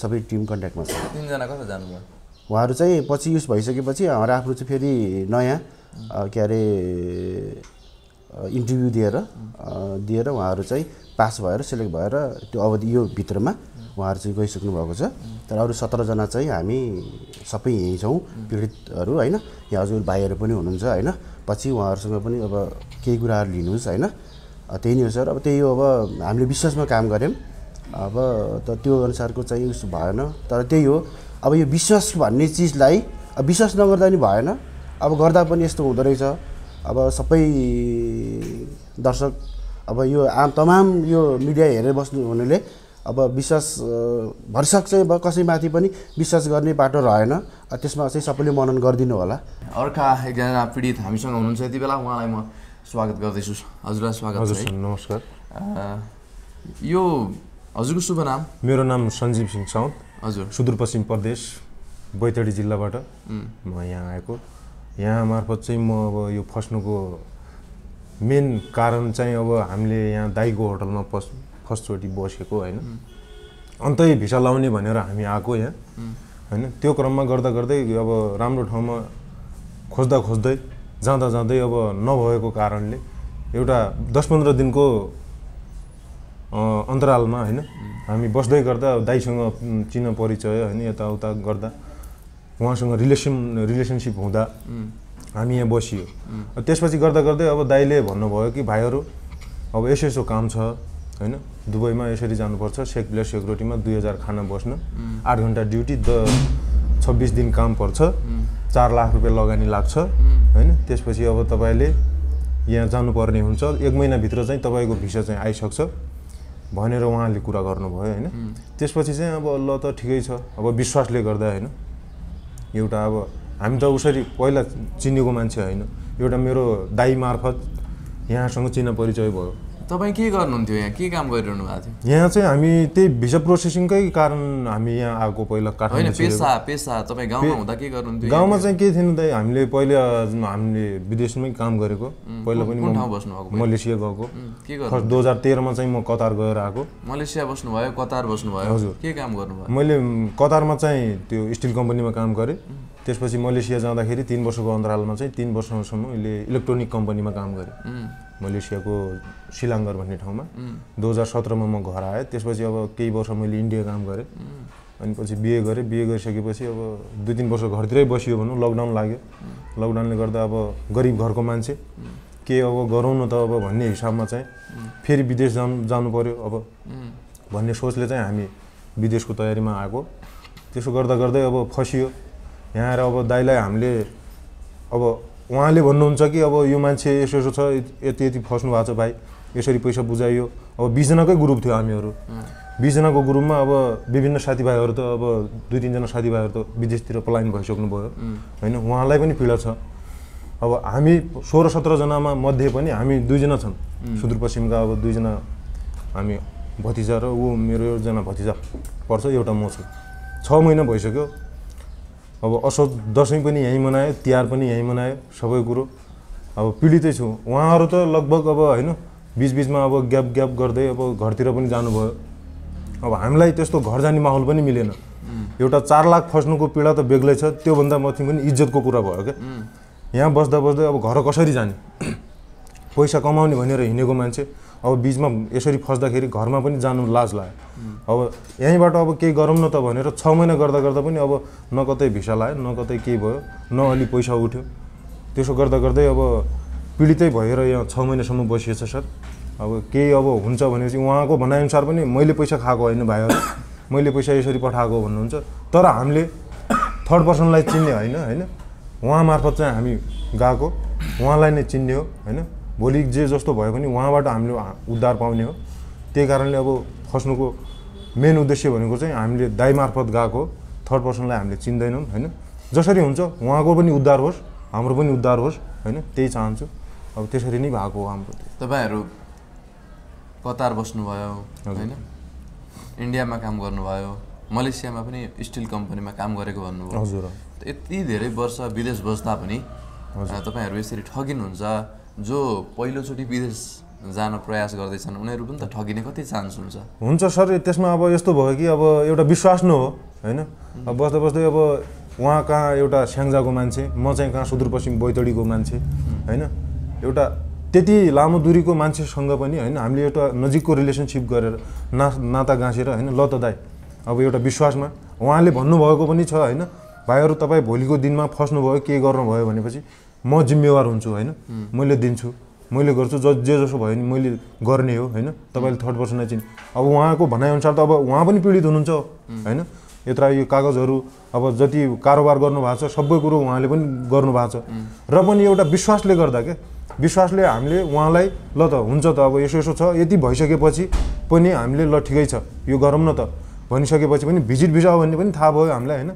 सबै टिम कन्ट्याक्टमा छौं तीन जना कसरी जानुभयो उहाँहरु चाहिँ पछि युज भइसकेपछि हाम्रो आफ्नो चाहिँ फेरि नयाँ के अरे इन्टरभ्यु दिएर दिएर उहाँहरु चाहिँ पास भएर सिलेक्ट भएर त्यो अवधि यो भित्रमा उहाँहरु चाहिँ गइसक्नु भएको छ तर अरु सत्रह जना चाहिँ हामी सबै यही छौं पीडितहरु हैन यहाँ हजुर भाइहरु पनि हुनुहुन्छ हैन पछि उहाँहरुसँग पनि अब केही कुराहरु लिनुस् हैन त्यही नै हो सर अब त्यही हो अब हामीले विश्वासमा काम गर्यौं अब त त्यो अनुसारको चाहिँ उस भएन तर त्यही हो अब यो विश्वास भन्ने चीजलाई अब विश्वास नगर्दा नि भएन अब गर्दा पनि यस्तो हुँदै रहेछ अब सबै दर्शक अब यो आम तमाम यो मिडिया हेरेर बस्नु हुनेले अब विश्वास भरसक चाहिँ अब कसैमाथि पनि विश्वास गर्ने बाटो रहेन त्यसमा चाहिँ सबैले मनन गर्दिनु होला अर्का एकजना पीडित हामीसँग हुनुहुन्छ यतिबेला उहाँलाई म स्वागत गर्दैछु हजुरलाई स्वागत छ हजुर नमस्कार यो हजुरको शुभ नाम मेरो नाम संजीव सिंह साउथ हजुर सुदूरपश्चिम प्रदेश बैतडी जिल्लाबाट म यहाँ आएको यहाँ मार्फत चाहिँ म अब यो फस्नुको मेन कारण चाहिँ अब हामीले यहाँ दाइको होटलमा फर्स्टचोटी बसेको हैन अन्तै भिसा लाउने भनेर हामी आएको यहाँ हैन त्यो क्रममा गर्दा गर्दै अब राम्रो ठाउँमा खोज्दा खोज्दै जाँदा जाँदै अब नभएको कारणले एउटा दस पन्ध्र दिनको अन्तरालमा हैन हामी बस्दै गर्दा दाइसँग चिना परिचय हैन यता उता गर्दा उहाँसँग रिलेसन रिलेशनशिप हुँदा हामी यहाँ बसियो त्यसपछि गर्दा गर्दै अब दाइले भन्नुभयो कि भाइहरु अब यसो यसो काम छ हैन दुबईमा यसरी जानुपर्छ सेक प्लेस सेक्युरिटीमा दुई हजार खाना बस्न आठ घण्टा ड्युटी छब्बीस दिन काम पर्छ चार लाख रुपैयाँ लगानी लाग्छ हैन त्यसपछि अब तपाईले यहाँ जानुपर्ने हुन्छ एक महिना भित्र चाहिँ तपाईको भिसा चाहिँ आइ सक्छ भनेर उहाँले कुरा गर्नुभयो हैन त्यसपछि चाहिँ अब ल त ठिकै छ अब विश्वासले गर्दा हैन एउटा अब हामी त उसरी पहिला चिनेको मान्छे हैन एउटा मेरो दाइ मार्फत यहाँसँग चिना परिचय भयो तपाई के गर्नुहुन्थ्यो यहाँ के काम गरिरहनु भएको थियो यहाँ चाहिँ हामी त्यही भिसा प्रोसेसिङकै कारण हामी यहाँ आएको पहिला काठमाडौँ हैन पेशा पेशा तपाई गाउँमा हुँदा के गर्नुहुन्थ्यो गाउँमा चाहिँ के थिएन दाइ हामीले पहिले हामीले विदेशमै काम गरेको पहिला पनि म मलेसिया गएको के गर्नु दुई हजार तेह्र मा चाहिँ म कतार गएर आएको मलेसिया बस्नु भयो कतार बस्नु भयो के काम गर्नुभयो मैले कतारमा चाहिँ त्यो स्टील कम्पनीमा काम गरे त्यसपछि मलेसिया जाँदाखेरि तीन वर्षको अन्तरालमा चाहिँ तीन वर्षसम्म मैले इलेक्ट्रोनिक कम्पनीमा काम गरे मलेसियाको सिलाङ्गर भन्ने ठाउँमा दुई हजार सत्र मा म घर आए त्यसपछि अब केही वर्ष मैले इन्डिया काम गरे अनि पछि बीए गरे बीए गरिसकेपछि अब दुई तीन वर्ष घरतिरै बसियो भनौं लकडाउन लाग्यो लकडाउनले गर्दा अब गरिब घरको मान्छे के अब गरौँ न त अब भन्ने हिसाबमा चाहिँ फेरि विदेश जानु पर्यो अब भन्ने सोचले चाहिँ हामी विदेशको तयारीमा आएको त्यसो गर्दा गर्दै अब फसियो यहाँ आएर अब दाइलाई हामीले अब उहाँले भन्नुहुन्छ कि अब यो मान्छे यसो यसो छ यति यति फस्नु भएको छ भाइ यसरी पैसा बुझाइयो अब बीस जनाकै ग्रुप थियो हामीहरु बीस जनाको ग्रुपमा अब विभिन्न साथीभाइहरु त अब दुई तीन जना साथीभाइहरु त विदेशतिर पलायन भइसक्नु भयो हैन उहाँलाई पनि पीडा छ अब हामी सोह्र सत्र जनामा मध्ये पनि हामी दुई जना छन् सुदूरपश्चिमका अब दुई जना हामी भतिजा र उ मेरो एकजना भतिजा पर्छ एउटा म छु छ महिना भइसक्यो अब असोज दशैं पनि यही मनायो तिहार पनि यही मनायो सबै कुरो अब पीडितै छु उहाँहरु त लगभग अब हैन बीच बीचमा अब ग्याप ग्याप गर्दै अब घरतिर पनि जानु भयो अब हामीलाई त्यस्तो घर जाने माहौल पनि मिलेन एउटा चार लाख फस्नुको पीडा त बेग्लै छ त्यो भन्दा माथि पनि इज्जतको कुरा भयो के यहाँ बस्दा बस्दै अब घर कसरी जाने पैसा कमाउने भनेर हिनेको मान्छे अब बीचमा यसरी फस्दाखेरि घरमा पनि जानु लाज लाग्यो अब यहीबाट अब के गरौँ न त भनेर छ महिना गर्दा गर्दा पनि अब न कतै भिसा लायो न कतै के भयो न अलि पैसा उठ्यो त्यसो गर्दा गर्दै अब पीडितै भएर यहाँ छ महिनासम्म बसिएछ सर अब केही अब हुन्छ भनेपछि उहाँको भनाइअनुसार पनि मैले पैसा खाएको हैन भाइहरु मैले पैसा यसरी पठाएको भन्नुहुन्छ तर हामीले थर्ड पर्सनलाई चिन्ने हैन हैन उहाँ मार्फत चाहिँ हामी गाको उहाँलाई नै चिन्ने हो हैन भोलि जे जस्तो भयो पनि उहाँबाट हामीले उद्धार पाउने हो त्यही कारणले अब फस्नुको मेन उद्देश्य भनेको चाहिँ हामीले दाइ मार्फत गाको थर्ड पर्सनलाई हामीले चिन्दैनौं हैन जसरी हुन्छ उहाँको पनि उद्धार होस् हाम्रो पनि उद्धार होस् हैन त्यही चाहन्छु अब त्यसरी नै भएको हो हाम्रो तपाईहरु कतार बस्नु भयो हैन इन्डियामा काम गर्नु भयो मलेसियामा पनि स्टील कम्पनीमा काम गरेको भन्नु भयो हजुर यति धेरै वर्ष विदेश बस्दा पनि तपाईहरु यसरी ठगिनुहुन्छ जो पहिलो चोटी विदेश जान प्रयास गर्दैछन् उनीहरु पनि त ठगिने कति चान्स हुन्छ हुन्छ सर त्यसमा अब यस्तो भयो कि अब एउटा विश्वास न हो हैन अब बस्दा बस्दै अब उहाँ कहाँ एउटा स्याङजाको मान्छे म चाहिँ कहाँ सुदूरपश्चिम बैतडीको मान्छे हैन एउटा त्यति लामो दूरीको मान्छेसँग पनि हैन हामीले एउटा नजिकको रिलेशनशिप गरेर नाता गाँसेर हैन ल त दाइ अब एउटा विश्वासमा उहाँले भन्नु भएको पनि छ हैन भाइहरु तपाई भोलिको दिनमा फस्नु भयो के गर्न भयो भनेपछि म जिम्मेवार हुन्छु हैन मैले दिन्छु मैले गर्छु जे जसो भयो नि मैले गर्ने हो हैन तपाईले थर्ड पर्सन चाहिँ अब उहाँको भनाइ अनुसार त अब उहाँ पनि पीडित हुनुहुन्छ हैन यत्रा यो कागजहरु अब जति कारोबार गर्नु भएको छ सबै कुरा उहाँले पनि गर्नु भएको छ र पनि एउटा विश्वासले गर्दा के विश्वासले हामीले उहाँलाई ल त हुन्छ त अब यसो यसो छ यति भइसकेपछि पनि हामीले ल ठिकै छ यो गरौँ न त भनिसकेपछि पनि भिजिट भिसा भन्ने पनि थाहा भयो हामीलाई हैन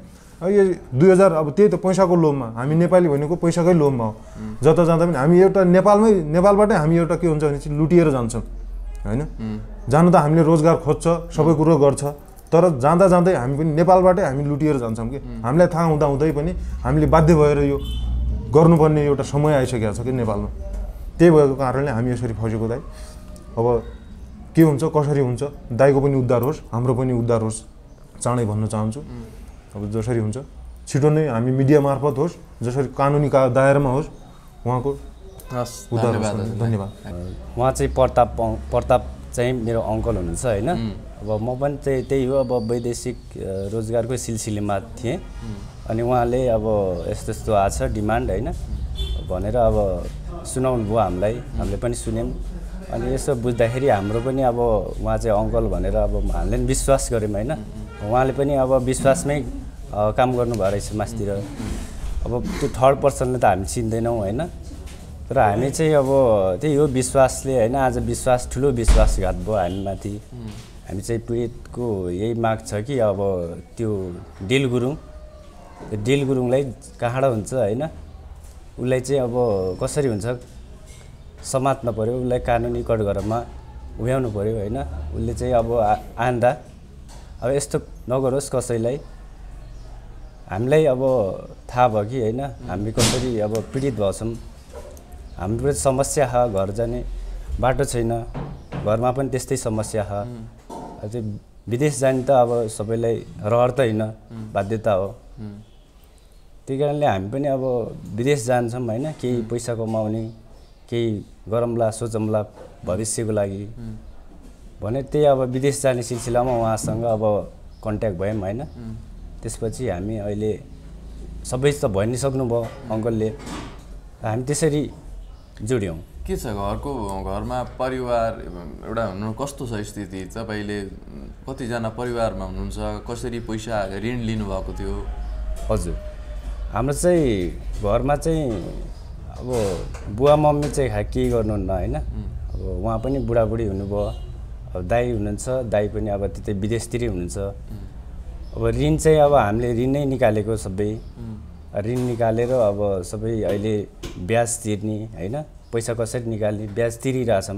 यो दुई हजार अब त्यही त पैसाको लोभमा हामी नेपाली भनेको पैसाकै लोभमा हो जता जाँदा पनि हामी एउटा नेपालमै नेपालबाटै हामी एउटा के हुन्छ भने चाहिँ लुटिएर जान्छौं हैन जान त हामीले रोजगार खोज्छ सबै कुरा गर्छ तर जाँदा जाँदै हामी पनि नेपालबाटै हामी लुटिएर जान्छौं के हामीलाई थाहा हुँदा हुँदै पनि हामीले बाध्य भएर यो गर्नुपर्ने एउटा समय आइसकेको छ के नेपालमा त्यही भएको कारणले हामी यसरी फसेको दाइ अब के हुन्छ कसरी हुन्छ दाइको पनि उद्धार होस् हाम्रो पनि उद्धार होस् चाँडै भन्न चाहन्छु अब जसरी हुन्छ छिटो नै हामी मिडिया मार्फत होस् जसरी कानुनी का दायरामा होस् उहाँको धन्यवाद धन्यवाद उहाँ चाहिँ प्रताप प्रताप चाहिँ मेरो अंकल हुनुहुन्छ हैन अब म पनि चाहिँ त्यही हो अब वैदेशिक रोजगारको सिलसिलामा थिएँ अनि उहाँले अब यस्तो यस्तो आछ डिमान्ड हैन भनेर अब सुनाउनु भयो हामीलाई हामीले पनि सुन्यौं अनि यसो बुझ्दाखेरि हाम्रो पनि अब उहाँ चाहिँ अंकल भनेर अब हामीले पनि विश्वास गर्यौं हैन उहाँले पनि अब विश्वासमै काम गर्नु भएर रहेछ मास्तिर अब त्यो थर्ड पर्सनले त हामी चिन्दैनौं हैन तर हामी चाहिँ अब त्यही हो विश्वासले हैन आज विश्वास ठुलो विश्वासघात भयो हामीमाथि हामी चाहिँ पीडितको यही माग छ कि अब त्यो डिल गुरुङ डिल गुरुङलाई काँडा हुन्छ हैन उलाई चाहिँ अब कसरी हुन्छ समात्न पर्यो उलाई कानुनी कठघरमा उभ्याउनु पर्यो हैन उले चाहिँ अब आन्दा अब यस्तो नगरोस् कसैलाई हामीलाई अब थाहा भयो कि हैन हामी कसरी अब पीडित भन्छौं हाम्रो समस्या छ घर जाने बाटो छैन घरमा पनि त्यस्तै समस्या छ अझै विदेश जाने त अब सबैलाई रहर त हैन बाध्यता हो त्यही कारणले हामी पनि अब विदेश जान्छौं हैन केही पैसा कमाउने केही गरौँला सोचौँला भविष्यको लागि भने त्यही अब विदेश जाने सिलसिलामा उहाँसँग अब कन्ट्याक्ट भयौं हैन त्यसपछि हामी अहिले सबै त भन्न सक्नु भयो अंकलले हामी त्यसरी जोड्यौं के छ घरको घरमा परिवार एउटा हुनु कस्तो छ स्थिति तपाईले कति जना परिवारमा हुनुहुन्छ कसरी पैसा ऋण लिनु भएको थियो हजुर हाम्रो चाहिँ घरमा चाहिँ अब बुवा मम्मी चाहिँ के गर्नुहुन्न हैन अब उहाँ पनि बुढाबुढी हुनुभयो दाइ हुनुहुन्छ दाइ पनि अब त्यतै विदेशतिर हुनुहुन्छ अब ऋण चाहिँ अब हामीले ऋण नै निकालेको सबै ऋण निकालेर अब सबै अहिले ब्याज तिर्ने हैन पैसा कसरी निकाल्ने ब्याज तिरिराछम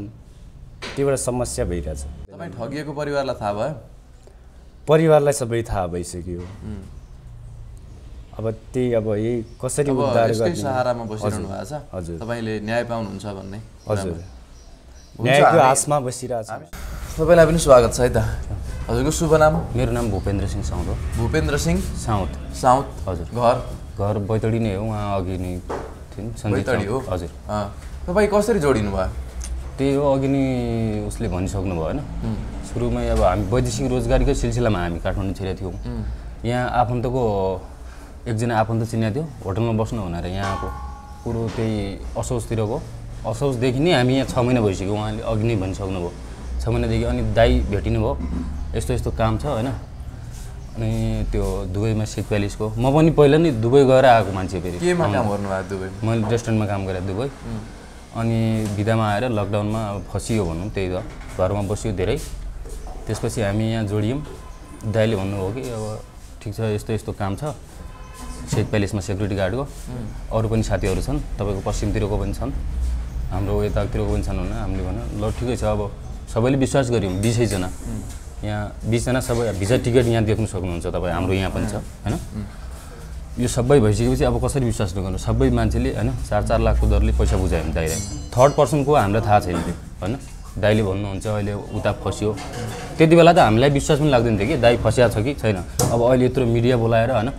त्यबाट समस्या भइराछ तपाई ठगिएको परिवारलाई थाहा भयो परिवारलाई सबै थाहा भइसक्यो अब त्यही अब यही कसरी उद्धार गर्ने सहारामा बसिरहनु भएको छ हजुर तपाईले न्याय पाउनुहुन्छ भन्ने हजुर न्यायको आशमा बसिराछ सबैलाई पनि स्वागत छ है त हजुरको शुभ नाम मेरो नाम भूपेन्द्र सिंह साउद हो भूपेन्द्र सिंह साउद साउद हजुर घर घर बैतडी नै हो उहाँ अघि नै थिइन् सन्जीव बैतडी हो हजुर अ तपाई कसरी जोडिनु भयो त्यही हो अघि नै उसले भनिसक्नु भयो हैन सुरुमै अब हामी वैदेशिक रोजगारीको सिलसिलामा हामी काठमाडौँ छिरे थियौ यहाँ आफन्तको एकजना आफन्त चिन्या थियो होटलमा बस्नु भनेर यहाँको पुरो त्यही असोजतिरको असोजदेखि नै हामी यहाँ छ महिना भइसक्यो उहाँले अघि नै भनिसक्नु भयो छ महिनादेखि अनि दाइ भेटिनु भयो यस्तो यस्तो काम छ हैन अनि त्यो दुबईमा सेक्वालिसको म पनि पहिला नै दुबई गएर आएको मान्छे फेरि केमा काम गर्नु भयो दुबईमा मैले रेस्टुरेन्टमा काम गरे दुबई अनि बिदामा आएर लकडाउनमा फसियो भन्नु त्यही त घरमा बस्यो धेरै त्यसपछि हामी यहाँ जोडियौं दाइले भन्नुभयो कि अब ठीक छ यस्तो यस्तो काम छ सेक्वालिसमा सेक्युरिटी गार्डको अरु पनि साथीहरु छन् तपाईको पश्चिमतिरको पनि छन् हाम्रो यतातिरको पनि छन् भने हामीले भने ल ठिकै छ अब सबैले विश्वास गर्यौं बीस जना यहाँ बीस जना सबै भिजा टिकट यहाँ देख्न सक्नुहुन्छ तपाई हाम्रो यहाँ पनि छ हैन यो सबै भइसकेपछि अब कसरी विश्वास नगर्नु सबै मान्छेले हैन चार चार लाखको दरले पैसा बुझाइम दाइले थर्ड पर्सनको हामीलाई थाहा छैन त्यो हैन दाइले भन्नु हुन्छ अहिले उता फस्यो त्यतिबेला त हामीलाई विश्वास पनि लाग्दैन थियो कि दाइ फस्या छ कि छैन अब अहिले यत्रो मिडिया बोलाएर हैन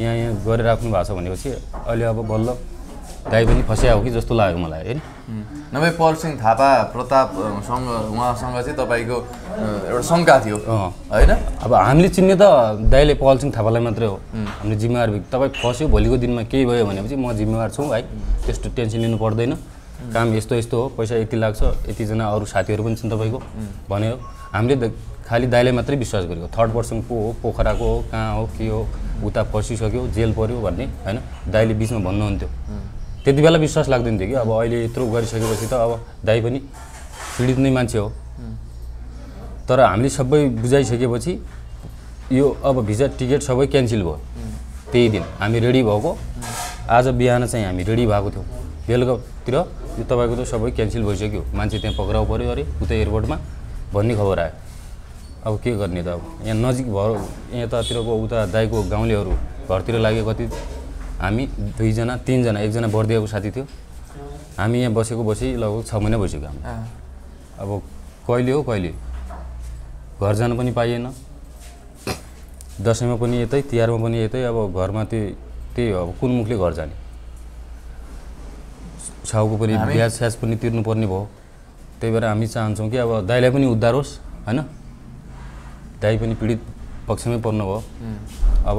यहाँ यहाँ गरे राख्नु भएको छ भनेपछि अहिले अब बल्ल दाइ पनि फस्या हो कि जस्तो लाग्यो मलाई हैन नभए पौल सिंह थापा प्रताप सँग उहाँसँग चाहिँ तपाईको एउटा शंका थियो हैन अब हामीले चिन्ने त दाइले पौल सिंह थापालाई मात्रै हो हामीले जिम्मेवार भि तपाई फस्यो भोलिको दिनमा केही भयो भनेपछि म जिम्मेवार छु है त्यस्तो टेन्सन लिनु पर्दैन काम यस्तो यस्तो हो पैसा यति लाग्छ यति जना अरु साथीहरु पनि छन् तपाईको भन्यो हामीले खाली दाइले मात्रै विश्वास गरेको थर्ड पर्सन को हो पोखराको हो कहाँ हो के हो उता फसिसक्यो जेल पर्यो भन्ने हैन दाइले बीचमा भन्नु हुन्थ्यो त्यतिबेला विश्वास लाग्दैन थियो कि अब अहिले यत्रो गरिसकेपछि त अब दाइ पनि पीडित नै मान्छे हो तर हामीले सबै बुझाइसकेपछि यो अब भिजा टिकट सबै क्यान्सल भयो त्यही दिन हामी रेडी भएको आज बिहान चाहिँ हामी रेडी भएको थियो बेलुकातिर यो तपाईको त सबै क्यान्सल भइसक्यो मान्छे त्यहाँ पक्राउ पर्यो अरे उता एयरपोर्टमा भन्ने खबर आयो अब के गर्ने त अब यहाँ नजिक भयो यतातिरको उता दाइको गाउँलेहरू घरतिर लाग्यो कति हामी दुई जना तीन जना एक जना बर्दियाको साथी थियो हामी यहाँ बसेको बसी लगभग छ महिना भइसक्यो हामी अब कहिले हो कहिले घर जान पनि पाइएन दशैंमा पनि यतै तिहारमा पनि यतै अब घरमा त्यही त्यही हो अब कुन मुखले घर जाने छाउको पनि ब्याज स्याज पनि तिर्नु पर्ने भयो त्यही भएर हामी चाहन्छौँ कि अब दाइलाई पनि उद्धार होस् हैन दाइ पनि पीडित पक्षमै पर्नु भयो अब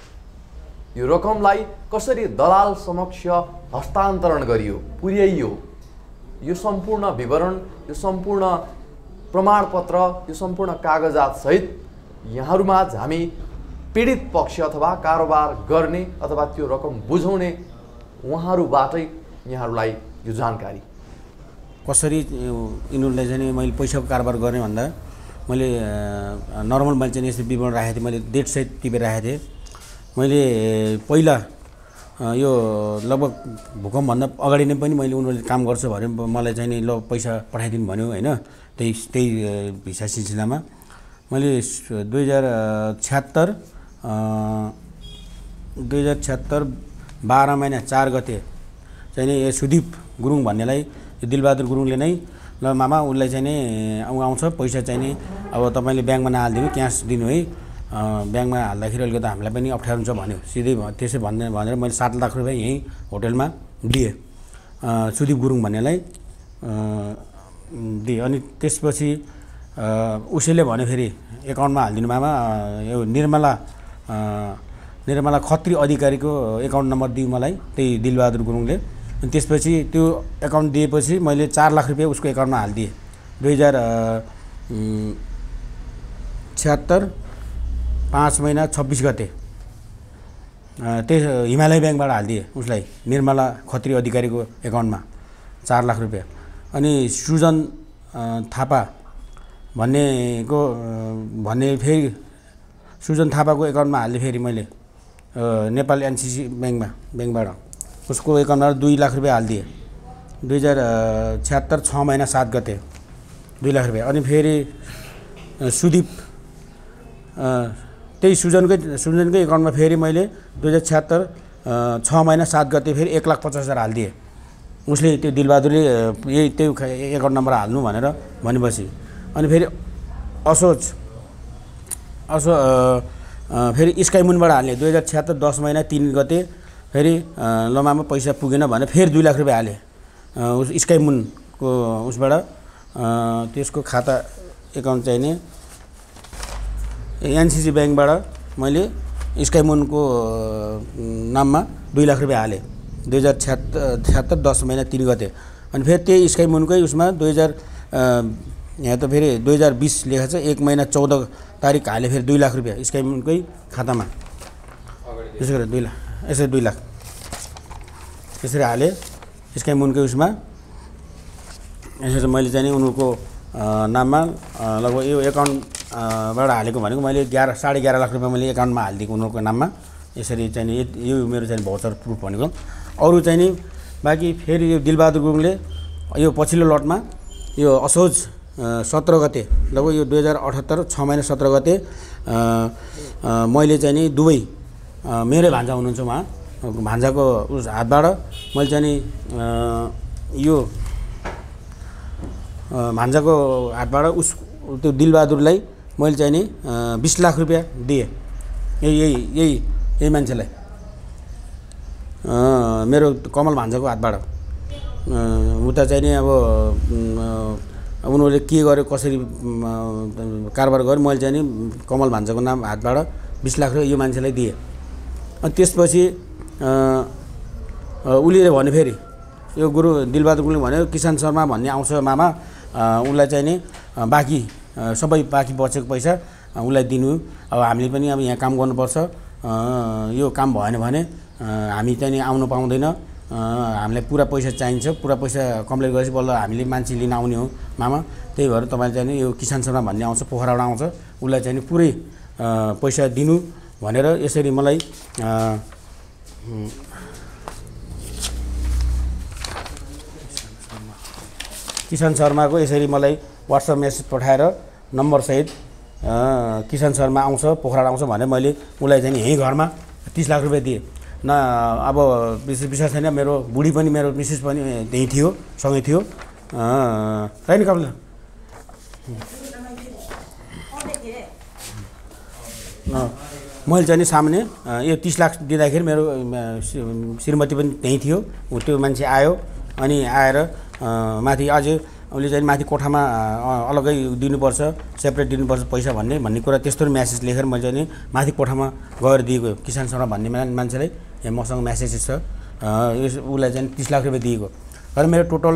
यो रकमलाई कसरी दलाल समक्ष हस्तान्तरण गरियो पुर्याइयो यो सम्पूर्ण विवरण यो सम्पूर्ण प्रमाणपत्र यो सम्पूर्ण कागजात सहित यहाँहरुमा हामी पीडित पक्ष अथवा कारोबार गर्ने अथवा त्यो रकम बुझाउने उहाँहरुबाटै यहाँहरुलाई यो जानकारी कसरी इन्हरुले चाहिँ मैले पैसाको कारोबार गर्ने भन्दा मैले नर्मल मैले चाहिँ यसरी विवरण राखेथे मैले डेट सहित टिपेर राखेथे मैले पहिला यो लगभग भूकम्प भन्दा अगाडि नै पनि मैले उनीहरूले काम गर्छ भने मलाई चाहिँ नि ल पैसा पठाइदिनु भन्यो हैन त्यही त्यही भिसा सिलसिलामा मैले दुई हजार छहत्तर दुई हजार छहत्तर बाह्र महिना चार गते चाहिँ नि सुदीप गुरुङ भन्नेलाई दिल बहादुर गुरुङले नै ल मामा उनलाई चाहिँ नि आउँछ पैसा चाहिँ नि अब तपाईँले ब्याङ्कमा नहाल्दिनु क्यास दिनु है ब्याङ्कमा हाल्दाखेरि अलिकति हामीलाई पनि अप्ठ्यारो हुन्छ भन्यो सिधै त्यसै भन्ने भनेर मैले सात लाख रुपियाँ यहीँ होटलमा दिएँ सुदीप गुरुङ भन्नेलाई दिएँ अनि त्यसपछि उसैले भन्यो फेरि एकाउन्टमा हालिदिनु मामा यो निर्मला निर्मला खत्री अधिकारीको एकाउन्ट नम्बर दियो मलाई त्यही दिलबहादुर गुरुङले अनि त्यसपछि त्यो एकाउन्ट दिएपछि मैले चार लाख रुपियाँ उसको एकाउन्टमा हालिदिएँ दुई हजार छहत्तर पाँच महिना छब्बीस गते त्यो हिमालय ब्याङ्कबाट हालिदिए उसलाई निर्मला खत्री अधिकारीको एकाउन्टमा चार लाख रुपैयाँ अनि सुजन थापा भन्नेको भन्ने फेरि सुजन थापाको एकाउन्टमा हाल्दै फेरि मैले नेपाल एनसिसी ब्याङ्कमा ब्याङ्कबाट उसको एकाउन्टबाट दुई लाख रुपैयाँ हालिदिएँ दुई हजार छहत्तर छ महिना सात गते दुई लाख रुपैयाँ अनि फेरि सुदीप त्यही सुजनकै सुजनकै एकाउन्टमा फेरि मैले दुई हजार छहत्तर छ महिना सात गते फेरि एक लाख पचास हजार हालिदिएँ उसले त्यो दिलबहादुरले यही त्यो एकाउन्ट नम्बर हाल्नु भनेर भनेपछि अनि फेरि असोज असो फेरि स्काइमुनबाट हाल्ने दुई हजार छहत्तर दस महिना तीन गते फेरि लमामा पैसा पुगेन भनेर फेरि दुई लाख रुपियाँ हालेँ उस स्काइमुनको उसबाट त्यसको खाता एकाउन्ट चाहिने एनसिसी ब्याङ्कबाट मैले स्काइमुनको नाममा दुई लाख रुपियाँ हालेँ दुई हजार छहत्तर छहत्तर दस महिना तीन गते अनि फेरि त्यही स्काइमुनकै उसमा दुई हजार यहाँ त फेरि दुई हजार बीस लेखा छ एक महिना चौध तारिक हालेँ फेरि दुई लाख रुपियाँ स्काइमुनकै खातामा त्यसो गरेर दुई लाख यसरी दुई लाख त्यसरी हाले यसकै मुनको उसमा यसरी मैले चाहिँ नि उनको नाममा लगभग यो एकाउन्ट बाट हालेको भनेको मैले ग्यार साढे ग्यार लाख रुपैयाँ मैले एकाउन्टमा हालिदिएको उनको नाममा यसरी चाहिँ नि यो मेरो चाहिँ भौचर प्रुफ भनेको अरु चाहिँ नि बाकी फेरि यो दिलबहादुर गुरुङले यो पछिल्लो लटमा यो असोज सत्रह गते लगभग यो दुई हजार अठहत्तर छ महिना सत्रह गते मैले चाहिँ नि दुबई मेरो भान्जा हुनुहुन्छ उहाँ भान्जाको उस हातबाट मैले चाहिँ नि यो भान्जाको हातबाट उस त्यो दिलबहादुरलाई मैले चाहिँ नि बीस लाख रुपैयाँ दिए यही यही यही यही मान्छेलाई मेरो कमल भान्जाको हातबाट उता चाहिँ नि अब उनीहरूले के गर्यो कसरी कारोबार गर्यो मैले चाहिँ नि कमल भान्जाको नाम हातबाट बीस लाख रुपैयाँ यो मान्छेलाई दिए अनि त्यसपछि उले भने फेरि यो गुरु दिलबहादुर गुरुङले भन्यो किसान शर्मा भन्ने आउँछ मामा उनलाई चाहिँ नि बाँकी सबै बाँकी बचेको पैसा उनलाई दिनु अब हामीले पनि अब यहाँ काम गर्नुपर्छ यो काम भएन भने हामी चाहिँ नि आउन पाउँदैन हामीलाई पुरा पैसा चाहिन्छ पुरा पैसा कम्प्लिट गरेपछि बल्ल हामीले मान्छे लिन आउने हो मामा त्यही भएर तपाईँले चाहिँ नि यो किसान शर्मा भन्ने आउँछ पोखराबाट आउँछ उसलाई चाहिँ नि पुरै पैसा दिनु भनेर यसरी मलाई किशन शर्माको यसरी मलाई व्हाट्सएप मेसेज पठाएर नम्बर सहित किशन शर्मा आउँछ पोखरा आउँछ भने मैले उलाई चाहिँ यही घरमा तीस लाख रुपैयाँ दिएँ न अब विश्वास छैन मेरो बुढी पनि मेरो मिसेस पनि त्यही थियो सँगै थियो छैन कमला मैले चाहिँ नि सामने यो तीस लाख दिँदाखेरि मेरो श्रीमती पनि त्यही थियो त्यो मान्छे आयो अनि आएर माथि आज उसले चाहिँ माथि कोठामा अलग्गै दिनुपर्छ सेपरेट दिनुपर्छ पैसा भन्ने भन्ने कुरा त्यस्तो म्यासेज लेखेर मैले चाहिँ नि माथि कोठामा गएर दिएको किसान शर्मा भन्ने मान्छेलाई मसँग म्यासेज छ उसलाई चाहिँ तीस लाख रुपैयाँ दिएको तर मेरो टोटल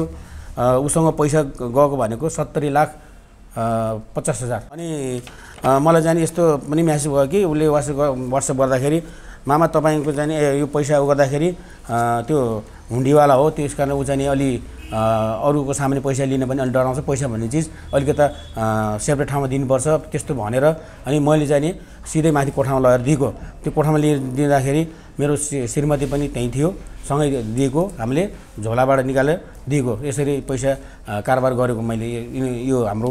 उसँग पैसा गएको भनेको सत्तरी लाख पचास हजार अनि मलाई चाहिँ यस्तो पनि म्यासेज भयो कि उसले वाट्सएप वाट्सएप गर्दाखेरि मामा तपाईँको चाहिँ यो पैसा उ गर्दाखेरि त्यो हुन्डीवाला हो त्यस कारण ऊ चाहिँ अलि अरूको सामान्य पैसा लिन पनि अलि डराउँछ पैसा भन्ने चिज अलिकता सेपरेट ठाउँमा दिनुपर्छ त्यस्तो भनेर अनि मैले चाहिँ सिधै माथि कोठामा लगेर दिएको त्यो कोठामा लिएर दिँदाखेरि मेरो श्रीमती पनि त्यहीँ थियो सँगै दिएको हामीले झोलाबाट निकालेर दिएको यसरी पैसा कारोबार गरेको मैले यो हाम्रो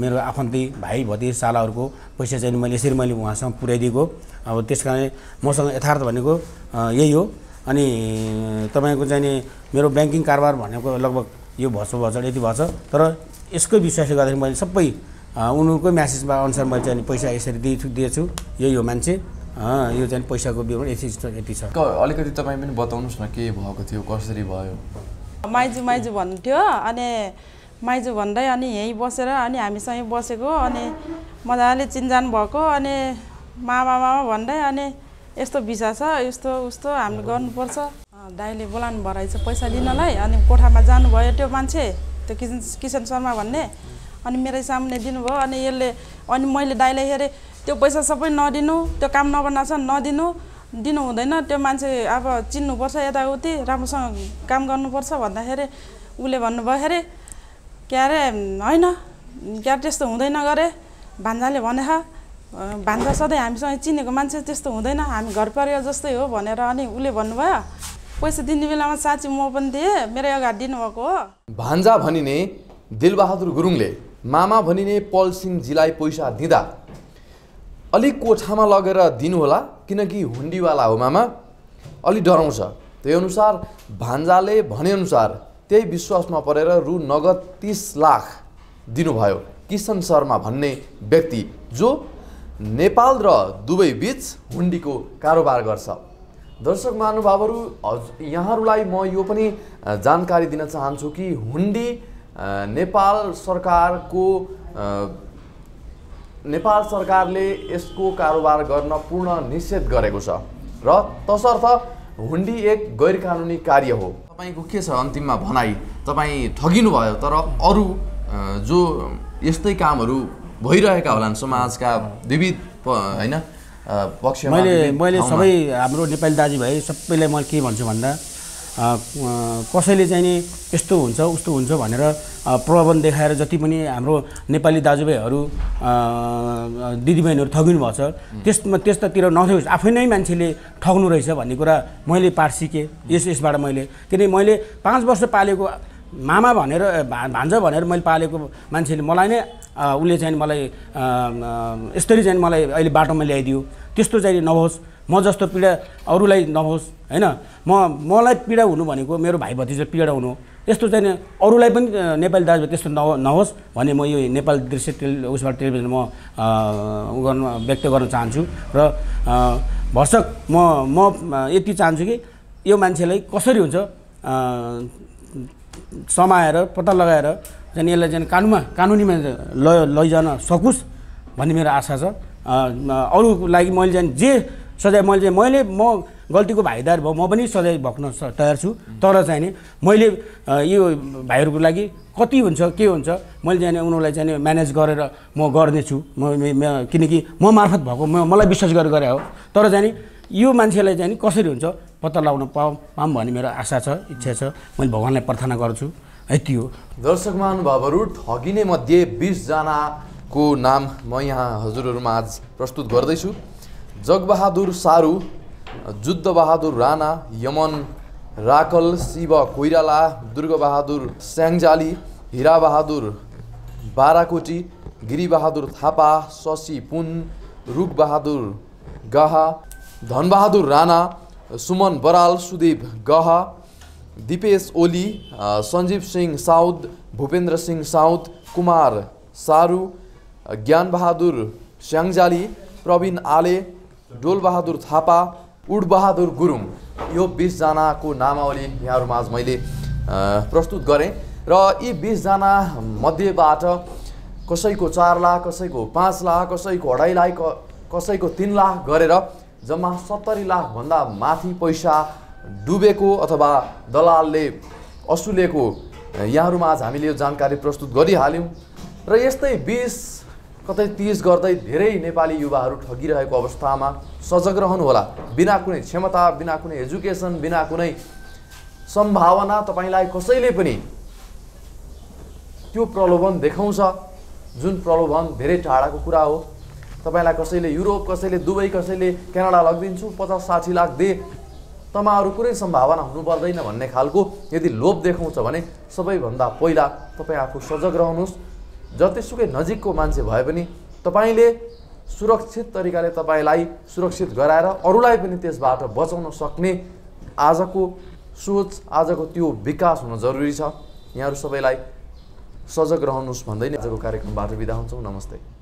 मेरो आफन्ती भाइ भतिज सालाहरूको पैसा चाहिँ मैले यसरी मैले उहाँसँग पुर्याइदिएको अब त्यसकारण मसँग यथार्थ भनेको यही हो अनि तपाईको चाहिँ नि मेरो बैंकिङ कारोबार भनेको लगभग यो भसो भसड यति भछ तर यसको विश्वासले गर्दा मैले सबै उनीहरूको म्यासेज अनुसार मैले चाहिँ पैसा यसरी दिएछु दिएछु यही हो मान्छे यो चाहिँ पैसाको विवरण यति यति छ अलिकति तपाई पनि बताउनुस् न के भएको थियो कसरी भयो माइजु माइजु भन्थ्यो अनि माइजु भन्दै अनि यही बसेर अनि हामीसँगै बसेको अनि मजाले चिन्जान भएको अनि मामा मामा भन्दै अनि यस्तो भिसा छ यस्तो उस्तो हामीले गर्नुपर्छ दाइले बोलाउनु भराइ छ पैसा लिनलाई अनि कोठामा जानुभयो त्यो मान्छे त्यो किसन किशन शर्मा भन्ने अनि मेरै सामने दिनुभयो अनि यसले अनि मैले दाइलाई हेरेँ त्यो पैसा सबै नदिनु त्यो काम नबनाछ नदिनु दिनु हुँदैन त्यो मान्छे अब चिन्नुपर्छ यताउति राम्रोसँग काम गर्नुपर्छ भन्दाखेरि उसले भन्नुभयो अरे क्यारे होइन क्यारे त्यस्तो हुँदैन गरे भान्जाले भने भान्जा सधैँ हामीसँग चिनेको मान्छे त्यस्तो हुँदैन हामी घर परिवार जस्तै हो भनेर अनि उसले भन्नुभयो पैसा दिने बेलामा साँच्ची म पनि दिएँ मेरो अगाडि दिनुभएको हो। भान्जा भनिने दिलबहादुर गुरुङले मामा भनिने पल सिंहजीलाई पैसा दिँदा अलिक कोठामा लगेर दिनुहोला किनकि हुन्डीवाला हो मामा अलि डराउँछ त्यही अनुसार भान्जाले भनेअनुसार त्यही विश्वासमा परेर रु नगद तीस लाख दिनुभयो किशन शर्मा भन्ने व्यक्ति जो नेपाल र दुबई बीच हुन्डीको कारोबार गर्छ। दर्शक महानुभावहरू यहाँहरूलाई म यो पनि जानकारी दिन चाहन्छु कि हुन्डी नेपाल सरकारको नेपाल सरकारले यसको कारोबार गर्न पूर्ण निषेध गरेको छ र तसर्थ हुन्डी एक गैरकानुनी कार्य हो। तपाईको के छ अन्तिममा भनाई तपाई ठगिनुभयो तर अरू जो यस्तै कामहरू भइरहेका होलान् समाजका विविध हैन पक्षमा मैले सबै हाम्रो नेपाली दाजुभाइ सबैलाई म के भन्छु भन्दा कसैले चाहिँ नि यस्तो हुन्छ उस्तो हुन्छ भनेर प्रलोभन देखाएर जति पनि हाम्रो नेपाली दाजुभाइहरू दिदीबहिनीहरू ठगिनु भएको छ त्यसमा त्यस्तातिर नठगोस् आफै नै मान्छेले ठग्नु रहेछ भन्ने कुरा मैले पाठ सिके यस यसबाट मैले किनकि मैले पाँच वर्ष पालेको मामा भनेर भान्जा भनेर मैले पालेको मान्छेले मलाई नै उले चाहिँ मलाई यसरी चाहिँ मलाई अहिले बाटोमा ल्याइदियो त्यस्तो चाहिँ नहोस् म जस्तो पीडा अरूलाई नहोस् हैन म मलाई पीडा हुनु भनेको मेरो भाइ भतिजा पीडा हुनु यस्तो चाहिँ अरूलाई पनि नेपाली दाजुभाइ त्यस्तो नहोस् भन्ने म यो नेपाल दृश्य उसबाट टेलिभिजन म उ गर्न व्यक्त गर्न चाहन्छु र भर्सक म म यति चाहन्छु कि यो मान्छेलाई कसरी हुन्छ समाएर पत्ता लगाएर अनि यसलाई चाहिँ कानुनमा कानुनीमा लैजान सकुस् भन्ने मेरो आशा छ अरूको लागि मैले चाहिँ जे सजाय मैले चाहिँ मैले म गल्तीको भाइदार भयो म पनि सजाय भक्न तयार छु तर चाहिँ नि मैले यो भाइहरूको लागि कति हुन्छ के हुन्छ मैले चाहिँ उनीहरूलाई चाहिँ म्यानेज गरेर म गर्नेछु म किनकि म मार्फत भएको म मलाई विश्वास गरेर गरे हो तर चाहिँ नि यो मान्छेलाई चाहिँ नि कसरी हुन्छ पत्ता लगाउन पाऊँ पाऊँ भन्ने मेरो आशा छ इच्छा छ मैले भगवान्लाई प्रार्थना गर्छु यति हो दर्शक महानुभावहरु ठगिने मध्ये बीस जना को नाम म यहाँ हजुरहरुमा आज प्रस्तुत गर्दै छु जगबहादुर सारू जुद्धबहादुर राणा यमन राकल शिव कोइराला दुर्गबहादुर स्यांगजाली हीराबहादुर बाराकोटी गिरीबहादुर थापा शशि पुन रुकबहादुर गहा धनबहादुर राणा सुमन बराल सुदीप गहा दिपेश ओली संजीव सिंह साउद भूपेन्द्र सिंह साउद कुमार सारू ज्ञान बहादुर स्यांगजाली प्रवीण आले डोल बहादुर थापा उड बहादुर गुरुङ यो बीस जना को नामावली यहाँहरुमा आज मैले प्रस्तुत गरेँ र यी बीस जना मध्येबाट कसैको चार लाख कसैको पाँच लाख कसैको अढाई लाख कसैको तीन लाख गरेर जम्मा सत्तरी लाख भन्दा माथि पैसा डुबेको अथवा दलालले असुलेको यहाँहरुमा आज हामीले यो जानकारी प्रस्तुत गरिहाल्यौं र यस्तै बीस कतै तीस गर्दै धेरै नेपाली युवाहरू ठगिरहेको अवस्थामा सजग रहनु होला बिना कुनै क्षमता बिना कुनै एजुकेसन बिना कुनै सम्भावना तपाईलाई कसैले पनि त्यो प्रलोभन देखाउँछ जुन प्रलोभन धेरै टाढाको कुरा हो तपाईलाई कसैले युरोप कसैले दुबई कसैले क्यानाडा लगिदिन्छु पचास साठी लाख दे तपाईहरु कुनै सम्भावना हुनु पर्दैन भन्ने खालको यदि लोभ देखाउँछ भने सबैभन्दा पहिला तपाई आफू सजग रहनुस् जतिसुकै नजिकको मान्छे भए पनि तपाईले सुरक्षित तरिकाले तपाईलाई सुरक्षित गराएर अरूलाई पनि त्यसबाट बचाउन सक्ने आजको सोच आजको त्यो विकास हुन जरुरी छ यहाँहरु सबैलाई सजग रहनुस् भन्दै आजको कार्यक्रमबाट बिदा हुन्छौं नमस्ते